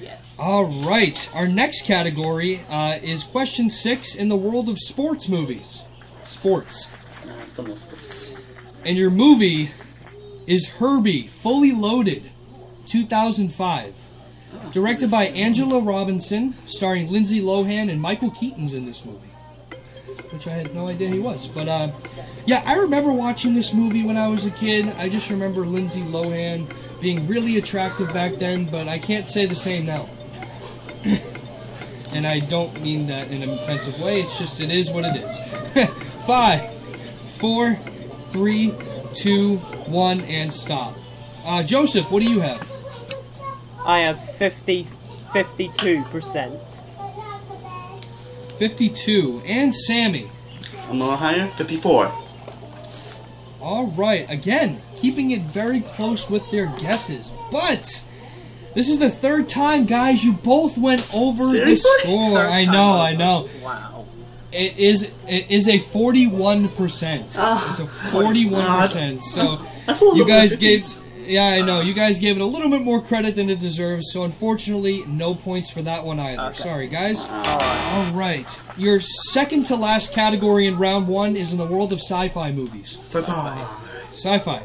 Yes. All right. Our next category uh, is question six in the world of sports movies. Sports. No, sports. And your movie is Herbie, Fully Loaded, two thousand five. Directed by Angela Robinson, starring Lindsay Lohan and Michael Keaton's in this movie. Which I had no idea he was. But, uh, yeah, I remember watching this movie when I was a kid. I just remember Lindsay Lohan being really attractive back then, but I can't say the same now. And I don't mean that in an offensive way. It's just it is what it is. Five, four, three, two, one, and stop. Uh, Joseph, what do you have? I have fifty, fifty-two percent. fifty-two. And Sammy? I'm a little higher, fifty-four. Alright, again, keeping it very close with their guesses. But this is the third time, guys, you both went over the score. Third I know, I know. Wow. It is it is a forty-one percent. Oh, it's a forty-one percent. So you guys gave yeah I know you guys gave it a little bit more credit than it deserves. So unfortunately, no points for that one either. Okay. Sorry, guys. All right, your second to last category in round one is in the world of sci-fi movies. Sci-fi. Sci-fi.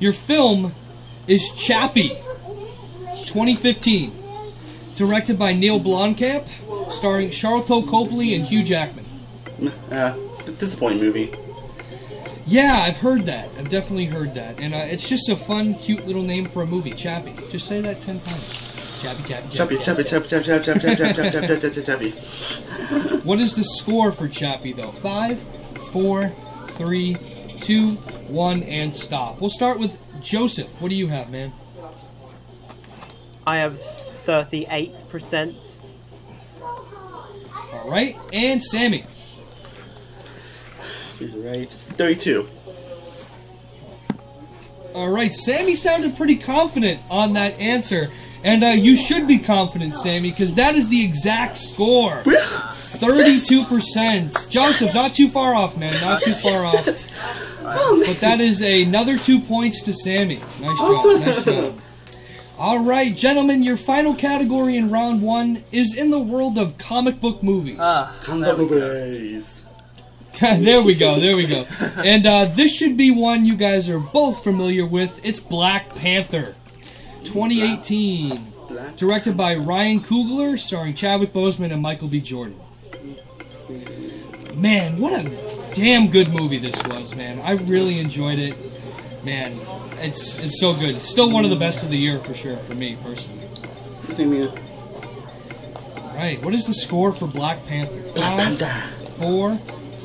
Your film is Chappie, twenty fifteen, directed by Neil Blomkamp, starring Charlton Copley and Hugh Jackman. Uh, disappointing movie. Yeah, I've heard that. I've definitely heard that. And uh, it's just a fun, cute little name for a movie, Chappie. Just say that ten times. Chappie, Chappie, Chappie, Chappie, Chappie, Chappie, Chappie, Chappie, Chappie, Chappie, Chappie, Chappie. What is the score for Chappie, though? Five, four, three, two, one, and stop. We'll start with Joseph. What do you have, man? I have thirty-eight percent. All right, and Sammy. He's right. thirty-two. All right, Sammy sounded pretty confident on that answer. And uh, you should be confident, Sammy, because that is the exact score. thirty-two percent. Joseph, not too far off, man. Not too far off. But that is another two points to Sammy. Nice job. Nice job. All right, gentlemen, your final category in round one is in the world of comic book movies. Ah, comic book movies. There we go, there we go. And uh, this should be one you guys are both familiar with. It's Black Panther, twenty eighteen. Directed by Ryan Coogler, starring Chadwick Boseman and Michael B. Jordan. Man, what a damn good movie this was, man. I really enjoyed it. Man, it's it's so good. It's still one of the best of the year for sure, for me, personally. All right, what is the score for Black Panther? Five, four...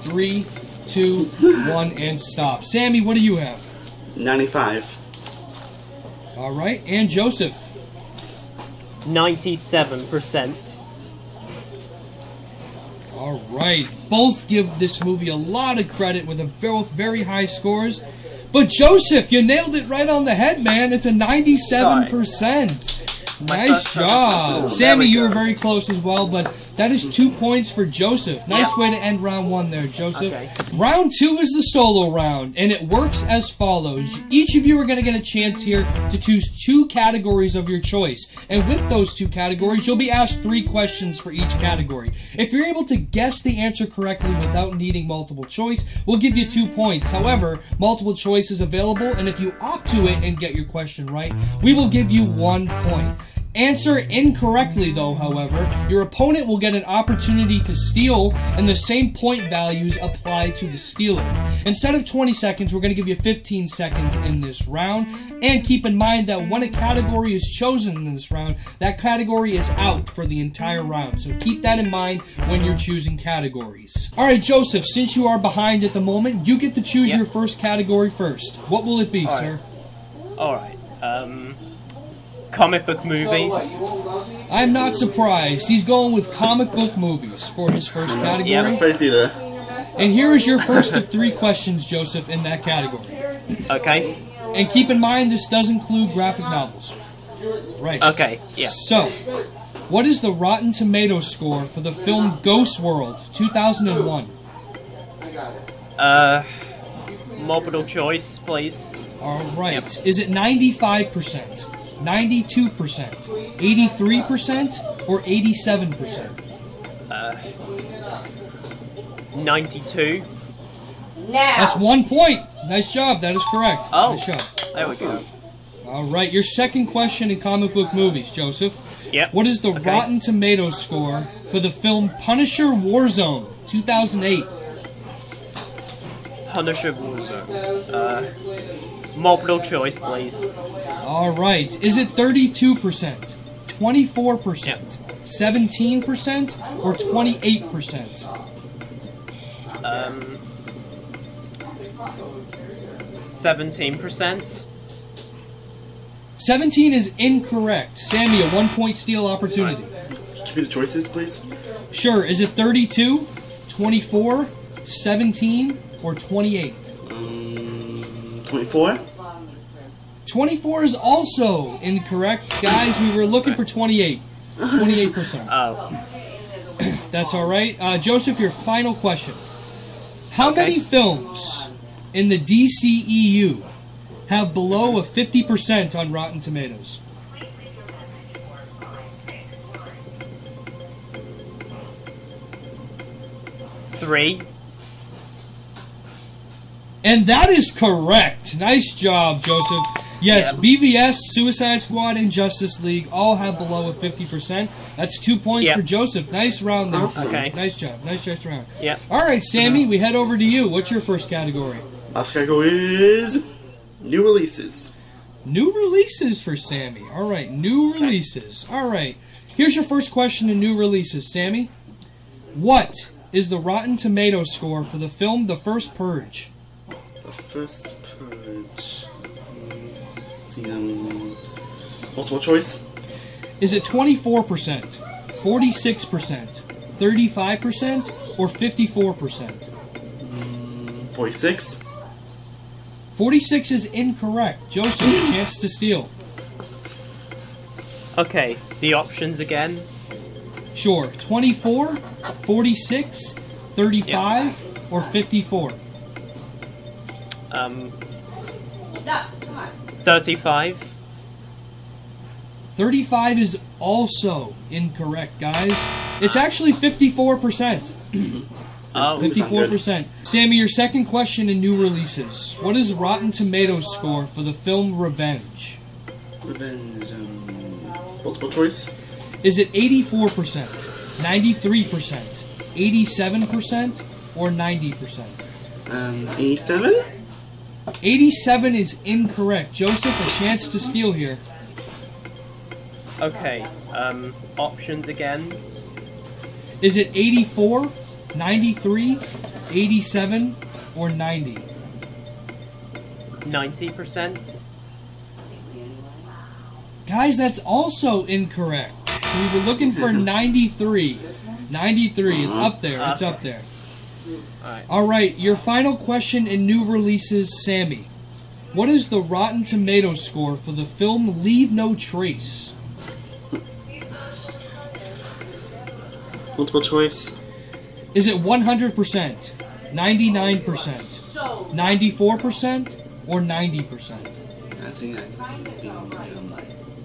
Three, two, one, and stop. Sammy, what do you have? ninety-five. All right, and Joseph? ninety-seven percent. All right, both give this movie a lot of credit with a very, very high scores. But Joseph, you nailed it right on the head, man. It's a ninety-seven percent. Nice job. Sammy, you were very close as well, but... That is two points for Joseph. Nice way to end round one there, Joseph. Okay. Round two is the solo round, and it works as follows. Each of you are going to get a chance here to choose two categories of your choice. And with those two categories, you'll be asked three questions for each category. If you're able to guess the answer correctly without needing multiple choice, we'll give you two points. However, multiple choice is available, and if you opt to it and get your question right, we will give you one point. Answer incorrectly, though, however, your opponent will get an opportunity to steal, and the same point values apply to the stealer. Instead of twenty seconds, we're going to give you fifteen seconds in this round, and keep in mind that when a category is chosen in this round, that category is out for the entire round, so keep that in mind when you're choosing categories. Alright, Joseph, since you are behind at the moment, you get to choose yep. your first category first. What will it be, All right. sir? Alright, um... comic book movies. I'm not surprised. He's going with comic book movies for his first category. Yeah, that's pretty good. And here is your first of three questions, Joseph, in that category. Okay. And keep in mind, this does include graphic novels. Right. Okay, yeah. So, what is the Rotten Tomatoes score for the film Ghost World, two thousand one? Uh, multiple choice, please. Alright. Yep. Is it ninety-five percent? ninety-two percent, eighty-three percent, or eighty-seven percent? Uh, ninety-two. Now. That's one point. Nice job. That is correct. Oh, nice job. There we go. All right. Your second question in comic book movies, Joseph. Yep. What is the okay. Rotten Tomatoes score for the film Punisher Warzone, two thousand eight? Punisher Warzone. Uh, multiple choice, please. Alright, is it thirty-two percent, twenty-four percent, yep. seventeen percent, or twenty-eight percent? Um, seventeen percent. seventeen is incorrect. Sammy, a one-point steal opportunity. Give me the choices, please. Sure, is it thirty-two, twenty-four, seventeen, or twenty-eight? Um, twenty-four? twenty-four is also incorrect. Guys, we were looking for twenty-eight. twenty-eight percent. Oh. That's alright. Uh, Joseph, your final question. How okay. many films in the D C E U have below a fifty percent on Rotten Tomatoes? Three. And that is correct. Nice job, Joseph. Yes, yeah. B V S, Suicide Squad, and Justice League all have below a fifty percent. That's two points yep. for Joseph. Nice round there. Awesome. Okay. Nice job. Nice job round. Yep. All right, Sammy, we head over to you. What's your first category? Last category is new releases. New releases for Sammy. All right, new releases. All right. Here's your first question in new releases, Sammy. What is the Rotten Tomato score for the film The First Purge? The First Purge. Um, multiple choice. Is it twenty-four percent, forty-six percent, thirty-five percent, or fifty-four percent? Mm, forty-six. forty-six is incorrect. Joseph, chance to steal. Okay, the options again. Sure, twenty-four, forty-six, thirty-five, yep. or fifty-four? Um... thirty-five. thirty-five is also incorrect, guys. It's actually fifty-four percent. Oh, fifty-four percent. Sammy, your second question in new releases. What is Rotten Tomatoes score for the film Revenge? Revenge, um, multiple choice? Is it eighty-four percent, ninety-three percent, eighty-seven percent, or ninety percent? Um, eighty-seven? eighty-seven is incorrect. Joseph, a chance to steal here. Okay, um, options again. Is it eighty-four, ninety-three, eighty-seven, or ninety? ninety percent. Guys, that's also incorrect. We were looking for ninety-three. ninety-three, it's up there, it's up there. Alright, All right, your final question in new releases, Sammy. What is the Rotten Tomatoes score for the film Leave No Trace? Multiple choice. Is it one hundred percent, ninety-nine percent, ninety-four percent, or ninety percent? I think I, um,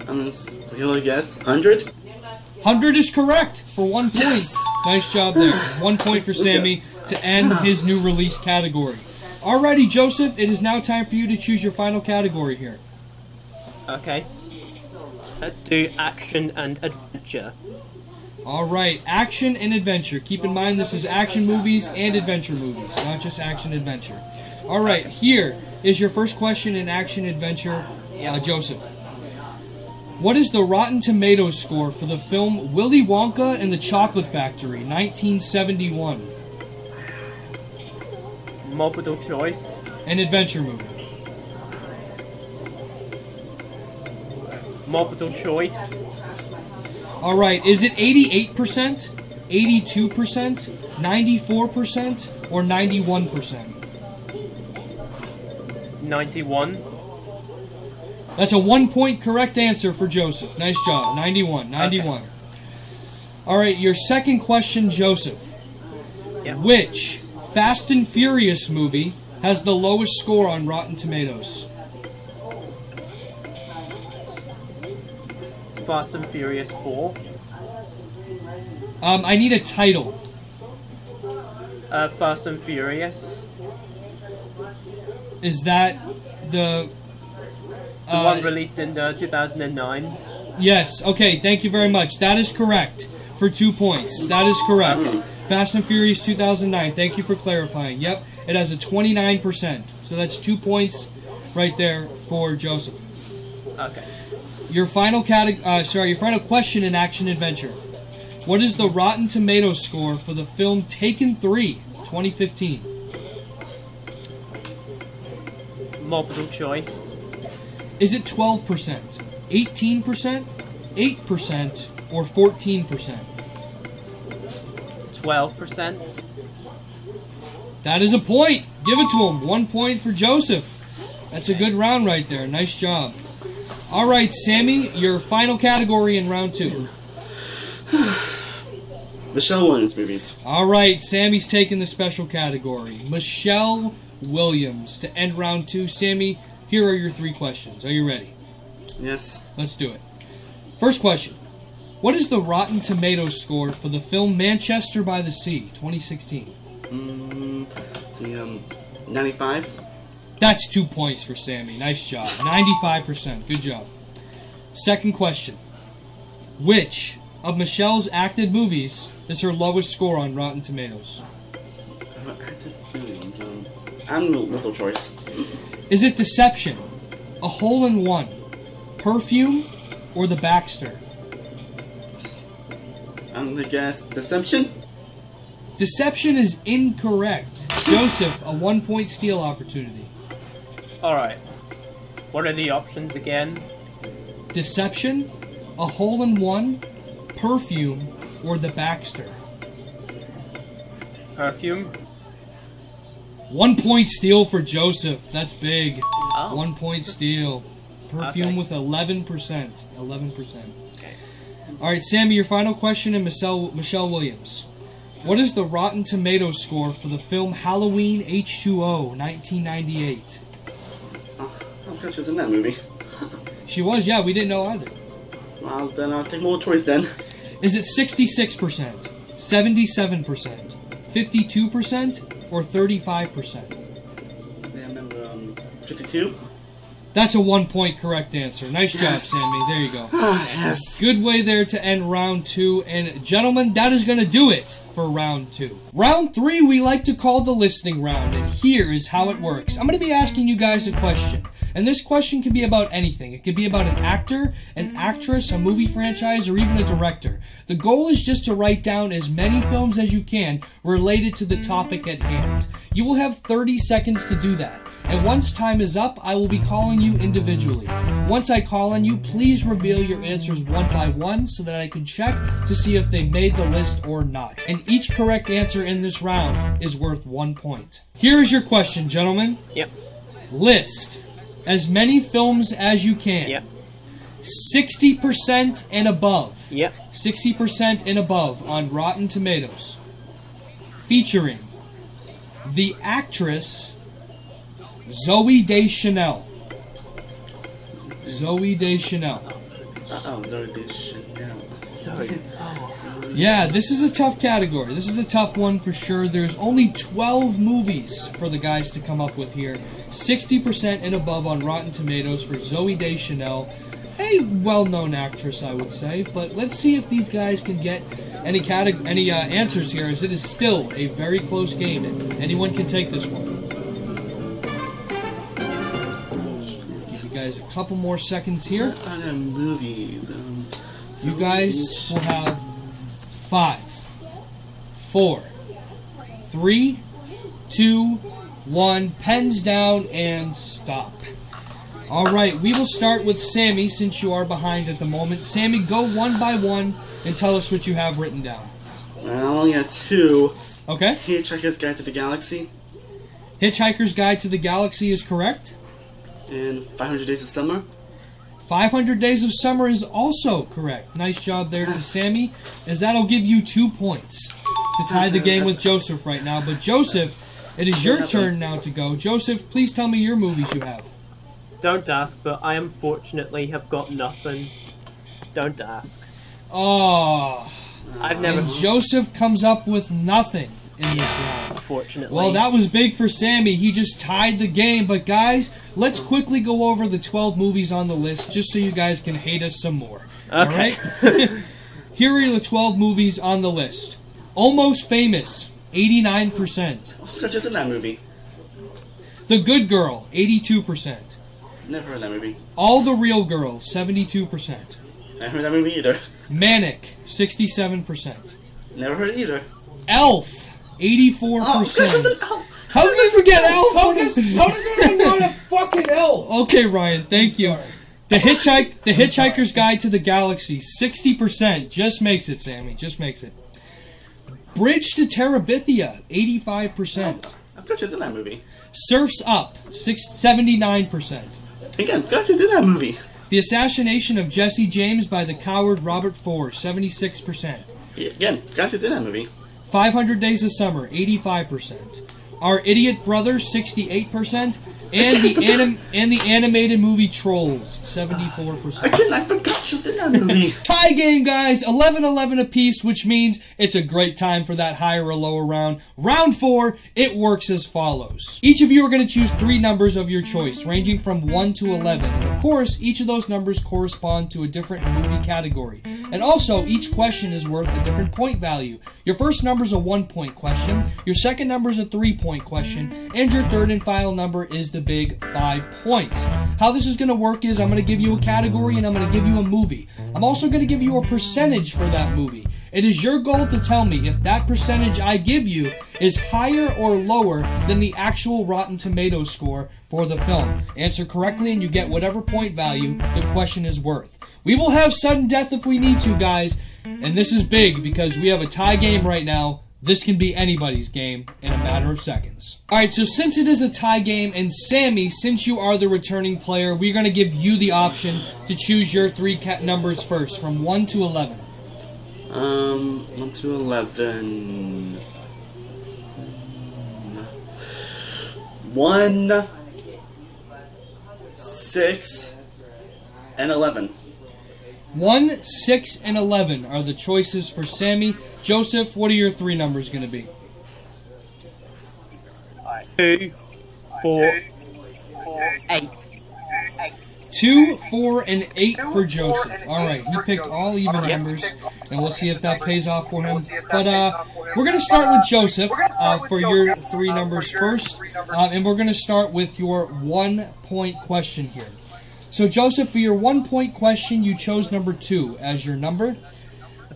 I'm just gonna guess one hundred? one hundred is correct for one point. Yes. Nice job there. One point for Sammy to end his new release category. Alrighty, Joseph, it is now time for you to choose your final category here. Okay. Let's do action and adventure. Alright, action and adventure. Keep in mind this is action movies and adventure movies, not just action adventure. Alright, here is your first question in action adventure, uh, Joseph. What is the Rotten Tomatoes score for the film Willy Wonka and the Chocolate Factory, nineteen seventy-one? Multiple choice. An adventure movie. Multiple choice. Alright, is it eighty-eight percent, eighty-two percent, ninety-four percent, or ninety-one percent? ninety-one. That's a one-point correct answer for Joseph. Nice job. ninety-one. ninety-one. Okay. All right, your second question, Joseph. Yep. Which Fast and Furious movie has the lowest score on Rotten Tomatoes? Fast and Furious four. Um, I need a title. Uh, Fast and Furious. Is that the... The one uh, released in uh, two thousand nine. Yes, okay, thank you very much. That is correct for two points. That is correct. Fast and Furious two thousand nine, thank you for clarifying. Yep, it has a twenty-nine percent. So that's two points right there for Joseph. Okay. Your final cate- uh, sorry, your final question in Action Adventure. What is the Rotten Tomatoes score for the film Taken three, twenty fifteen? Multiple choice. Is it twelve percent, eighteen percent, eight percent, or fourteen percent? twelve percent. That is a point. Give it to him. One point for Joseph. That's a good round right there. Nice job. All right, Sammy, your final category in round two. Michelle Williams movies. All right, Sammy's taking the special category. Michelle Williams to end round two. Sammy, here are your three questions. Are you ready? Yes. Let's do it. First question. What is the Rotten Tomatoes score for the film Manchester by the Sea, twenty sixteen? Mm, the, um, ninety-five? That's two points for Sammy. Nice job. ninety-five percent. Good job. Second question. Which of Michelle's acted movies is her lowest score on Rotten Tomatoes? Acted movies. Um, I'm multiple choice. Is it Deception, A Hole in One, Perfume, or The Baxter? I'm gonna guess Deception? Deception is incorrect. Joseph, a one-point steal opportunity. Alright. What are the options again? Deception, A Hole in One, Perfume, or The Baxter? Perfume. One-point steal for Joseph. That's big. Oh. One-point steal. Perfume okay. with eleven percent. eleven percent. Okay. Alright, Sammy, your final question and Michelle, Michelle Williams. What is the Rotten Tomatoes score for the film Halloween H two O, nineteen ninety-eight? Oh, I forgot she was in that movie. She was, yeah, we didn't know either. Well, then I'll take more choice then. Is it sixty-six percent, seventy-seven percent, fifty-two percent, or thirty-five percent? Yeah, I remember, um, fifty-two? That's a one-point correct answer. Nice job, yes. Sammy. There you go. Oh, yes. Good way there to end round two. And, gentlemen, that is going to do it for round two. Round three we like to call the listening round, and here is how it works. I'm going to be asking you guys a question, and this question can be about anything. It could be about an actor, an actress, a movie franchise, or even a director. The goal is just to write down as many films as you can related to the topic at hand. You will have thirty seconds to do that. And once time is up, I will be calling you individually. Once I call on you, please reveal your answers one by one so that I can check to see if they made the list or not. And each correct answer in this round is worth one point. Here is your question, gentlemen. Yep. List as many films as you can. Yep. sixty percent and above. Yep. sixty percent and above on Rotten Tomatoes. Featuring the actress Zooey Deschanel. Zooey Deschanel. Uh-oh, Zooey Deschanel. Sorry. Yeah, this is a tough category. This is a tough one for sure. There's only twelve movies for the guys to come up with here. sixty percent and above on Rotten Tomatoes for Zooey Deschanel. A well-known actress, I would say. But let's see if these guys can get any, cate- any uh, answers here, as it is still a very close game. Anyone can take this one. Guys, a couple more seconds here. Movies. Um, you guys will have five, four, three, two, one. Pens down and stop. All right, we will start with Sammy since you are behind at the moment. Sammy, go one by one and tell us what you have written down. I only got two. Okay. Hitchhiker's Guide to the Galaxy. Hitchhiker's Guide to the Galaxy is correct. And five hundred Days of Summer? five hundred Days of Summer is also correct. Nice job there to Sammy, as that'll give you two points to tie the game with Joseph right now. But Joseph, it is your turn now to go. Joseph, please tell me your movies you have. Don't ask, but I unfortunately have got nothing. Don't ask. Oh. I've never... And Joseph comes up with nothing in this round. Fortunately. Well, that was big for Sammy. He just tied the game. But guys, let's quickly go over the twelve movies on the list just so you guys can hate us some more. Okay. All right? Here are the twelve movies on the list. Almost Famous, eighty-nine percent. Oh, it's just in that movie. The Good Girl, eighty-two percent. Never heard of that movie. All the Real Girls, seventy-two percent. Never heard that movie either. Manic, sixty-seven percent. Never heard it either. Elf, eighty-four percent. Oh, how did you forget Elf? How does anyone know a fucking Elf? Okay, Ryan, thank you. Sorry. The hitchhike, the Hitchhiker's Guide to the Galaxy, sixty percent. Just makes it, Sammy. Just makes it. Bridge to Terabithia, eighty-five percent. I've got you in that movie. Surf's Up, seventy-nine percent. Again, I've got you in that movie. The Assassination of Jesse James by the Coward Robert Ford, seventy-six percent. Again, I've got you in that movie. five hundred Days of Summer, eighty-five percent. Our Idiot Brother, sixty-eight percent. And the anim and the animated movie Trolls, seventy-four percent. Again, I forgot she was in that movie. Tie game, guys, eleven eleven apiece, which means it's a great time for that higher or lower round. Round four, it works as follows. Each of you are going to choose three numbers of your choice, ranging from one to eleven. And of course, each of those numbers correspond to a different movie category. And also, each question is worth a different point value. Your first number is a one-point question, your second number is a three-point question, and your third and final number is the big five points. How this is going to work is I'm going to give you a category and I'm going to give you a movie. I'm also going to give you a percentage for that movie. It is your goal to tell me if that percentage I give you is higher or lower than the actual Rotten Tomatoes score for the film. Answer correctly and you get whatever point value the question is worth. We will have sudden death if we need to, guys. And this is big because we have a tie game right now. This can be anybody's game in a matter of seconds. Alright, so since it is a tie game, and Sammy, since you are the returning player, we're going to give you the option to choose your three cat numbers first, from one to eleven. Um, one to eleven... one, six, and eleven. one, six, and eleven are the choices for Sammy. Joseph, what are your three numbers going to be? two, four, eight. two, four, and eight for Joseph. Alright, he picked all even numbers, and we'll see if that pays off for him. But uh, we're going to start with Joseph uh, for your three numbers first, uh, and we're going to start with your one-point question here. So, Joseph, for your one-point question, you chose number two as your number,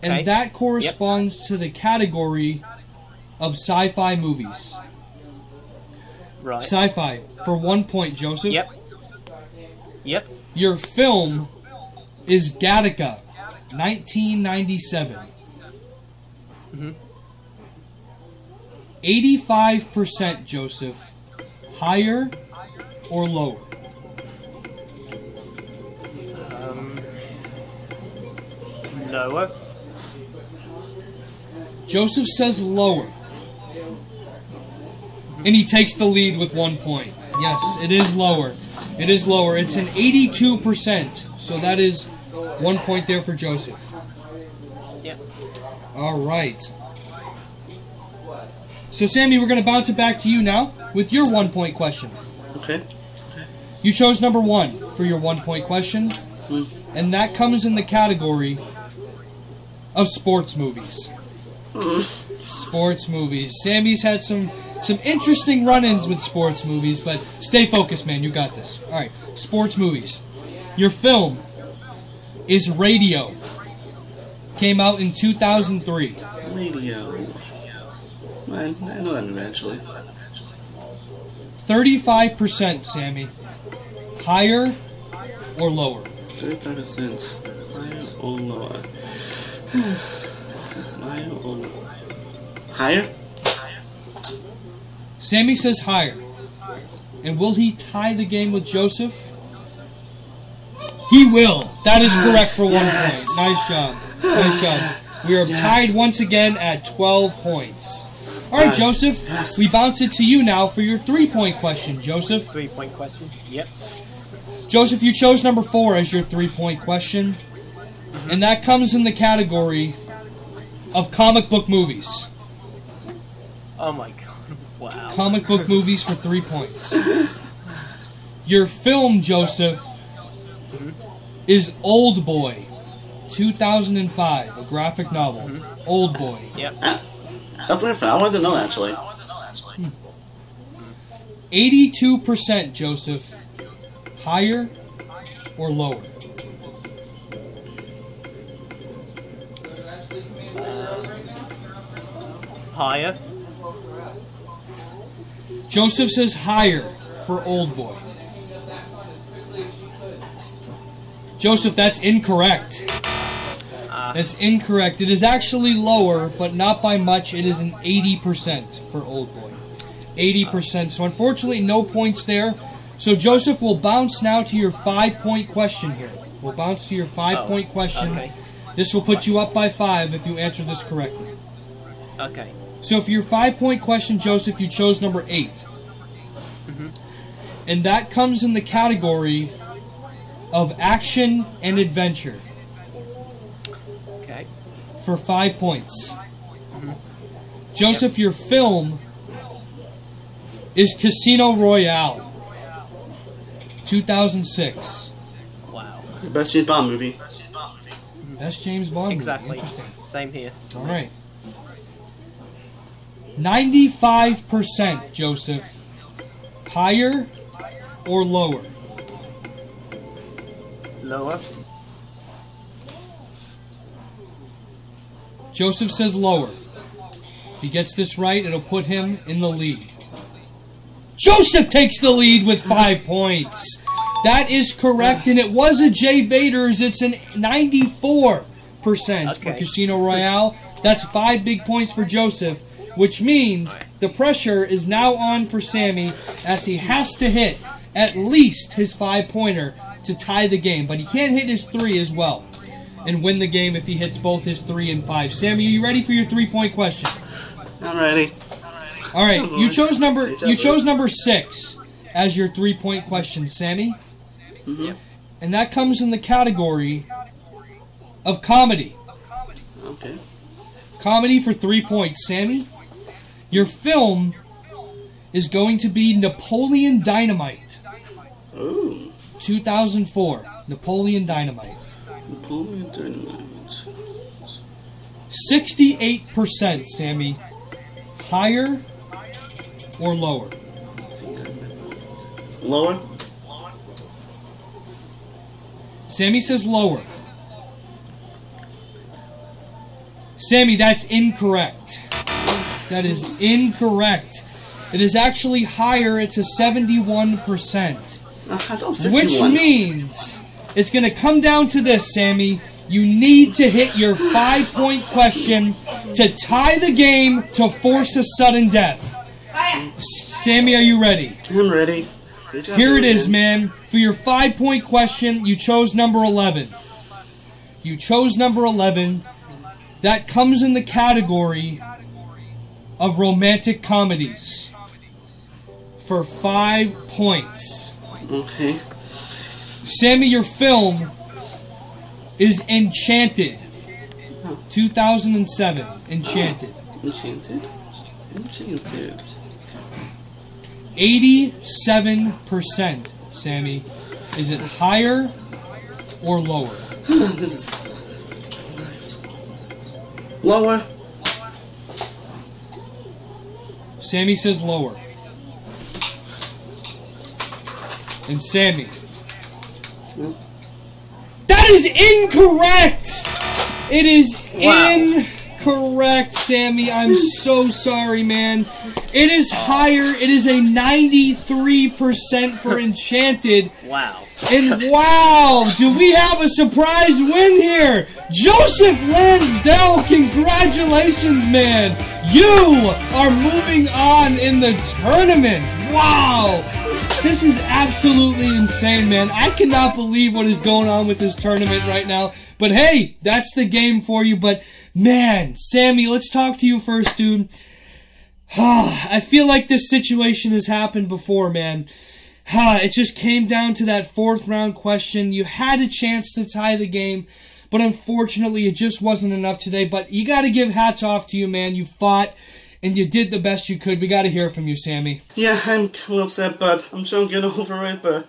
and okay. that corresponds yep. to the category of sci-fi movies. Right. Sci-fi, for one point, Joseph. Yep. Yep. Your film is Gattaca, nineteen ninety-seven. Mm-hmm. eighty-five percent, Joseph. Higher or lower? Lower. Joseph says lower. And he takes the lead with one point. Yes, it is lower. It is lower. It's an eighty-two percent. So that is one point there for Joseph. Yep. Alright. So Sammy, we're going to bounce it back to you now with your one point question. Okay. You chose number one for your one point question. Mm-hmm. And that comes in the category of sports movies. Sports movies. Sammy's had some some interesting run-ins with sports movies, but stay focused, man. You got this. All right, sports movies. Your film is Radio. Came out in two thousand three. Radio. I know that eventually. thirty-five percent, Sammy. Higher or lower? thirty-five percent. Higher or lower? Higher? Sammy says higher. And will he tie the game with Joseph? He will. That is correct for one yes. point. Nice job. Nice job. We are yes. tied once again at twelve points. All right, right. Joseph. Yes. We bounce it to you now for your three-point question, Joseph. Three-point question. Yep. Joseph, you chose number four as your three-point question. And that comes in the category of comic book movies. Oh my god, wow. Comic book movies for three points. Your film, Joseph, is Old Boy, two thousand five, a graphic novel. Mm-hmm. Old Boy. Yep. That's my friend. I wanted to know, actually. eighty-two percent, Joseph. Higher or lower? Higher. Joseph says higher for Old Boy. Joseph, that's incorrect. Uh, that's incorrect. It is actually lower, but not by much. It is an eighty percent for Old Boy. eighty percent. So unfortunately, no points there. So Joseph, we'll bounce now to your five-point question here. We'll bounce to your five-point oh, question. Okay. This will put you up by five if you answer this correctly. Okay. So for your five-point question, Joseph, you chose number eight. Mm-hmm. And that comes in the category of action and adventure. Okay. For five points. Mm-hmm. Joseph, yep. Your film is Casino Royale. two thousand six. Wow. The best James Bond movie. Best James Bond movie. Best James Bond exactly. movie. Interesting. Same here. All right. ninety-five percent, Joseph. Higher or lower? Lower. Joseph says lower. If he gets this right, it'll put him in the lead. Joseph takes the lead with five points. That is correct, and it was a Jay Bader's. It's a ninety-four percent okay. for Casino Royale. That's five big points for Joseph, which means the pressure is now on for Sammy as he has to hit at least his five-pointer to tie the game. But he can't hit his three as well and win the game if he hits both his three and five. Sammy, are you ready for your three-point question? I'm ready. All right, you chose number you chose number six as your three-point question, Sammy. Mm-hmm. And that comes in the category of comedy. Okay. Comedy for three points, Sammy. Your film is going to be Napoleon Dynamite. Ooh. two thousand four. Napoleon Dynamite. Napoleon Dynamite. sixty-eight percent, Sammy. Higher or lower? Lower. Sammy says lower. Sammy, that's incorrect. That is incorrect. It is actually higher. It's a seventy-one percent. Which means it's going to come down to this, Sammy. You need to hit your five-point question to tie the game to force a sudden death. Sammy, are you ready? I'm ready. Here it is, man. For your five-point question, you chose number eleven. You chose number eleven. That comes in the category of romantic comedies for five points. Okay. Sammy, your film is Enchanted. two thousand seven. Enchanted. Oh. Enchanted? Enchanted. eighty-seven percent, Sammy. Is it higher or lower? This is nice. Lower. Sammy says lower. And Sammy. Nope. That is incorrect! It is wow. incorrect, Sammy. I'm so sorry, man. It is higher. It is a ninety-three percent for Enchanted. Wow. And wow, do we have a surprise win here? Joseph Lansdell, congratulations, man. You are moving on in the tournament. Wow. This is absolutely insane, man. I cannot believe what is going on with this tournament right now. But hey, that's the game for you. But man, Sammy, let's talk to you first, dude. I feel like this situation has happened before, man. It just came down to that fourth round question. You had a chance to tie the game, but unfortunately, it just wasn't enough today. But you got to give hats off to you, man. You fought, and you did the best you could. We got to hear from you, Sammy. Yeah, I'm kind of upset, but I'm sure I'll get over it. But,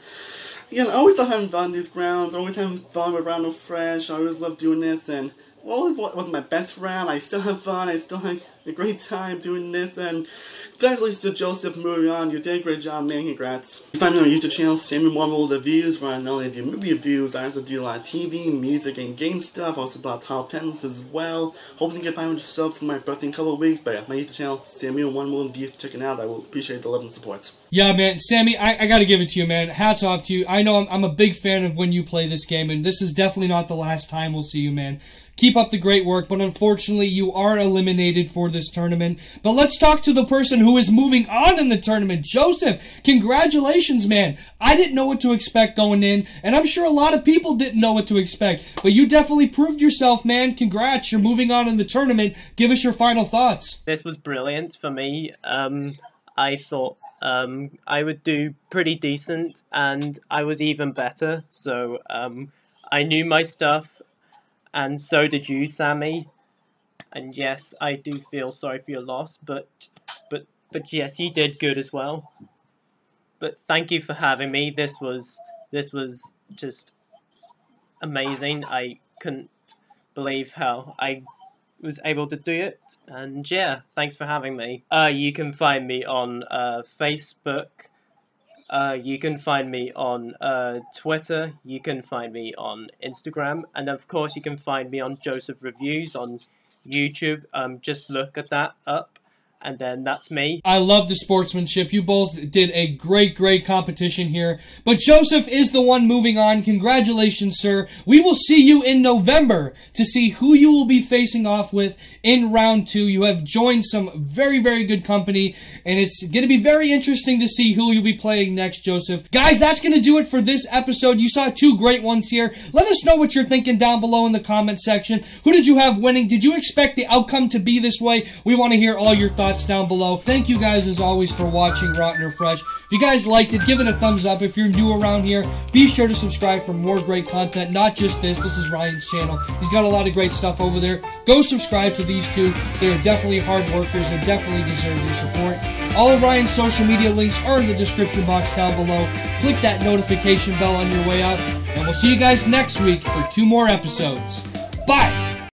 again, I always love having fun on these grounds. I always having fun with Rotten or Fresh. I always love doing this. And always was my best round. I still have fun. I still had a great time doing this. And congratulations to Joseph. Moving on. You did a great job, man. Congrats. You find me on my YouTube channel, Sammy Marvel Reviews, where I not only do movie reviews, I also do a lot of T V, music, and game stuff. I also do a lot of top ten as well. Hoping to get five hundred subs for my birthday in a couple of weeks. But yeah, my YouTube channel, Sammy Marvel Reviews, check it out. I will appreciate the love and support. Yeah, man. Sammy, I, I gotta give it to you, man. Hats off to you. I know I'm, I'm a big fan of when you play this game, and this is definitely not the last time we'll see you, man. Keep up the great work, but unfortunately, you are eliminated for this tournament. But let's talk to the person who is moving on in the tournament. Joseph, congratulations, man. I didn't know what to expect going in, and I'm sure a lot of people didn't know what to expect. But you definitely proved yourself, man. Congrats, you're moving on in the tournament. Give us your final thoughts. This was brilliant for me. Um, I thought um, I would do pretty decent, and I was even better. So um, I knew my stuff, and so did you, Sammy. And yes, I do feel sorry for your loss, but but but yes, you did good as well. But thank you for having me. This was this was just amazing. I couldn't believe how I was able to do it. And yeah, thanks for having me. Uh, you can find me on uh, Facebook. Uh, you can find me on uh, Twitter. You can find me on Instagram. And of course, you can find me on Joseph Reviews on YouTube. Um, just look at that up. And then that's me. I love the sportsmanship. You both did a great, great competition here. But Joseph is the one moving on. Congratulations, sir. We will see you in November to see who you will be facing off with in round two. You have joined some very, very good company, and it's going to be very interesting to see who you'll be playing next, Joseph. Guys, that's going to do it for this episode. You saw two great ones here. Let us know what you're thinking down below in the comment section. Who did you have winning? Did you expect the outcome to be this way? We want to hear all your thoughts down below. Thank you guys as always for watching Rotten or Fresh. If you guys liked it, give it a thumbs up. If you're new around here, be sure to subscribe for more great content, not just this. This is Ryan's channel. He's got a lot of great stuff over there. Go subscribe to these two. They are definitely hard workers. They definitely deserve your support. All of Ryan's social media links are in the description box down below. Click that notification bell on your way out, and we'll see you guys next week for two more episodes. Bye!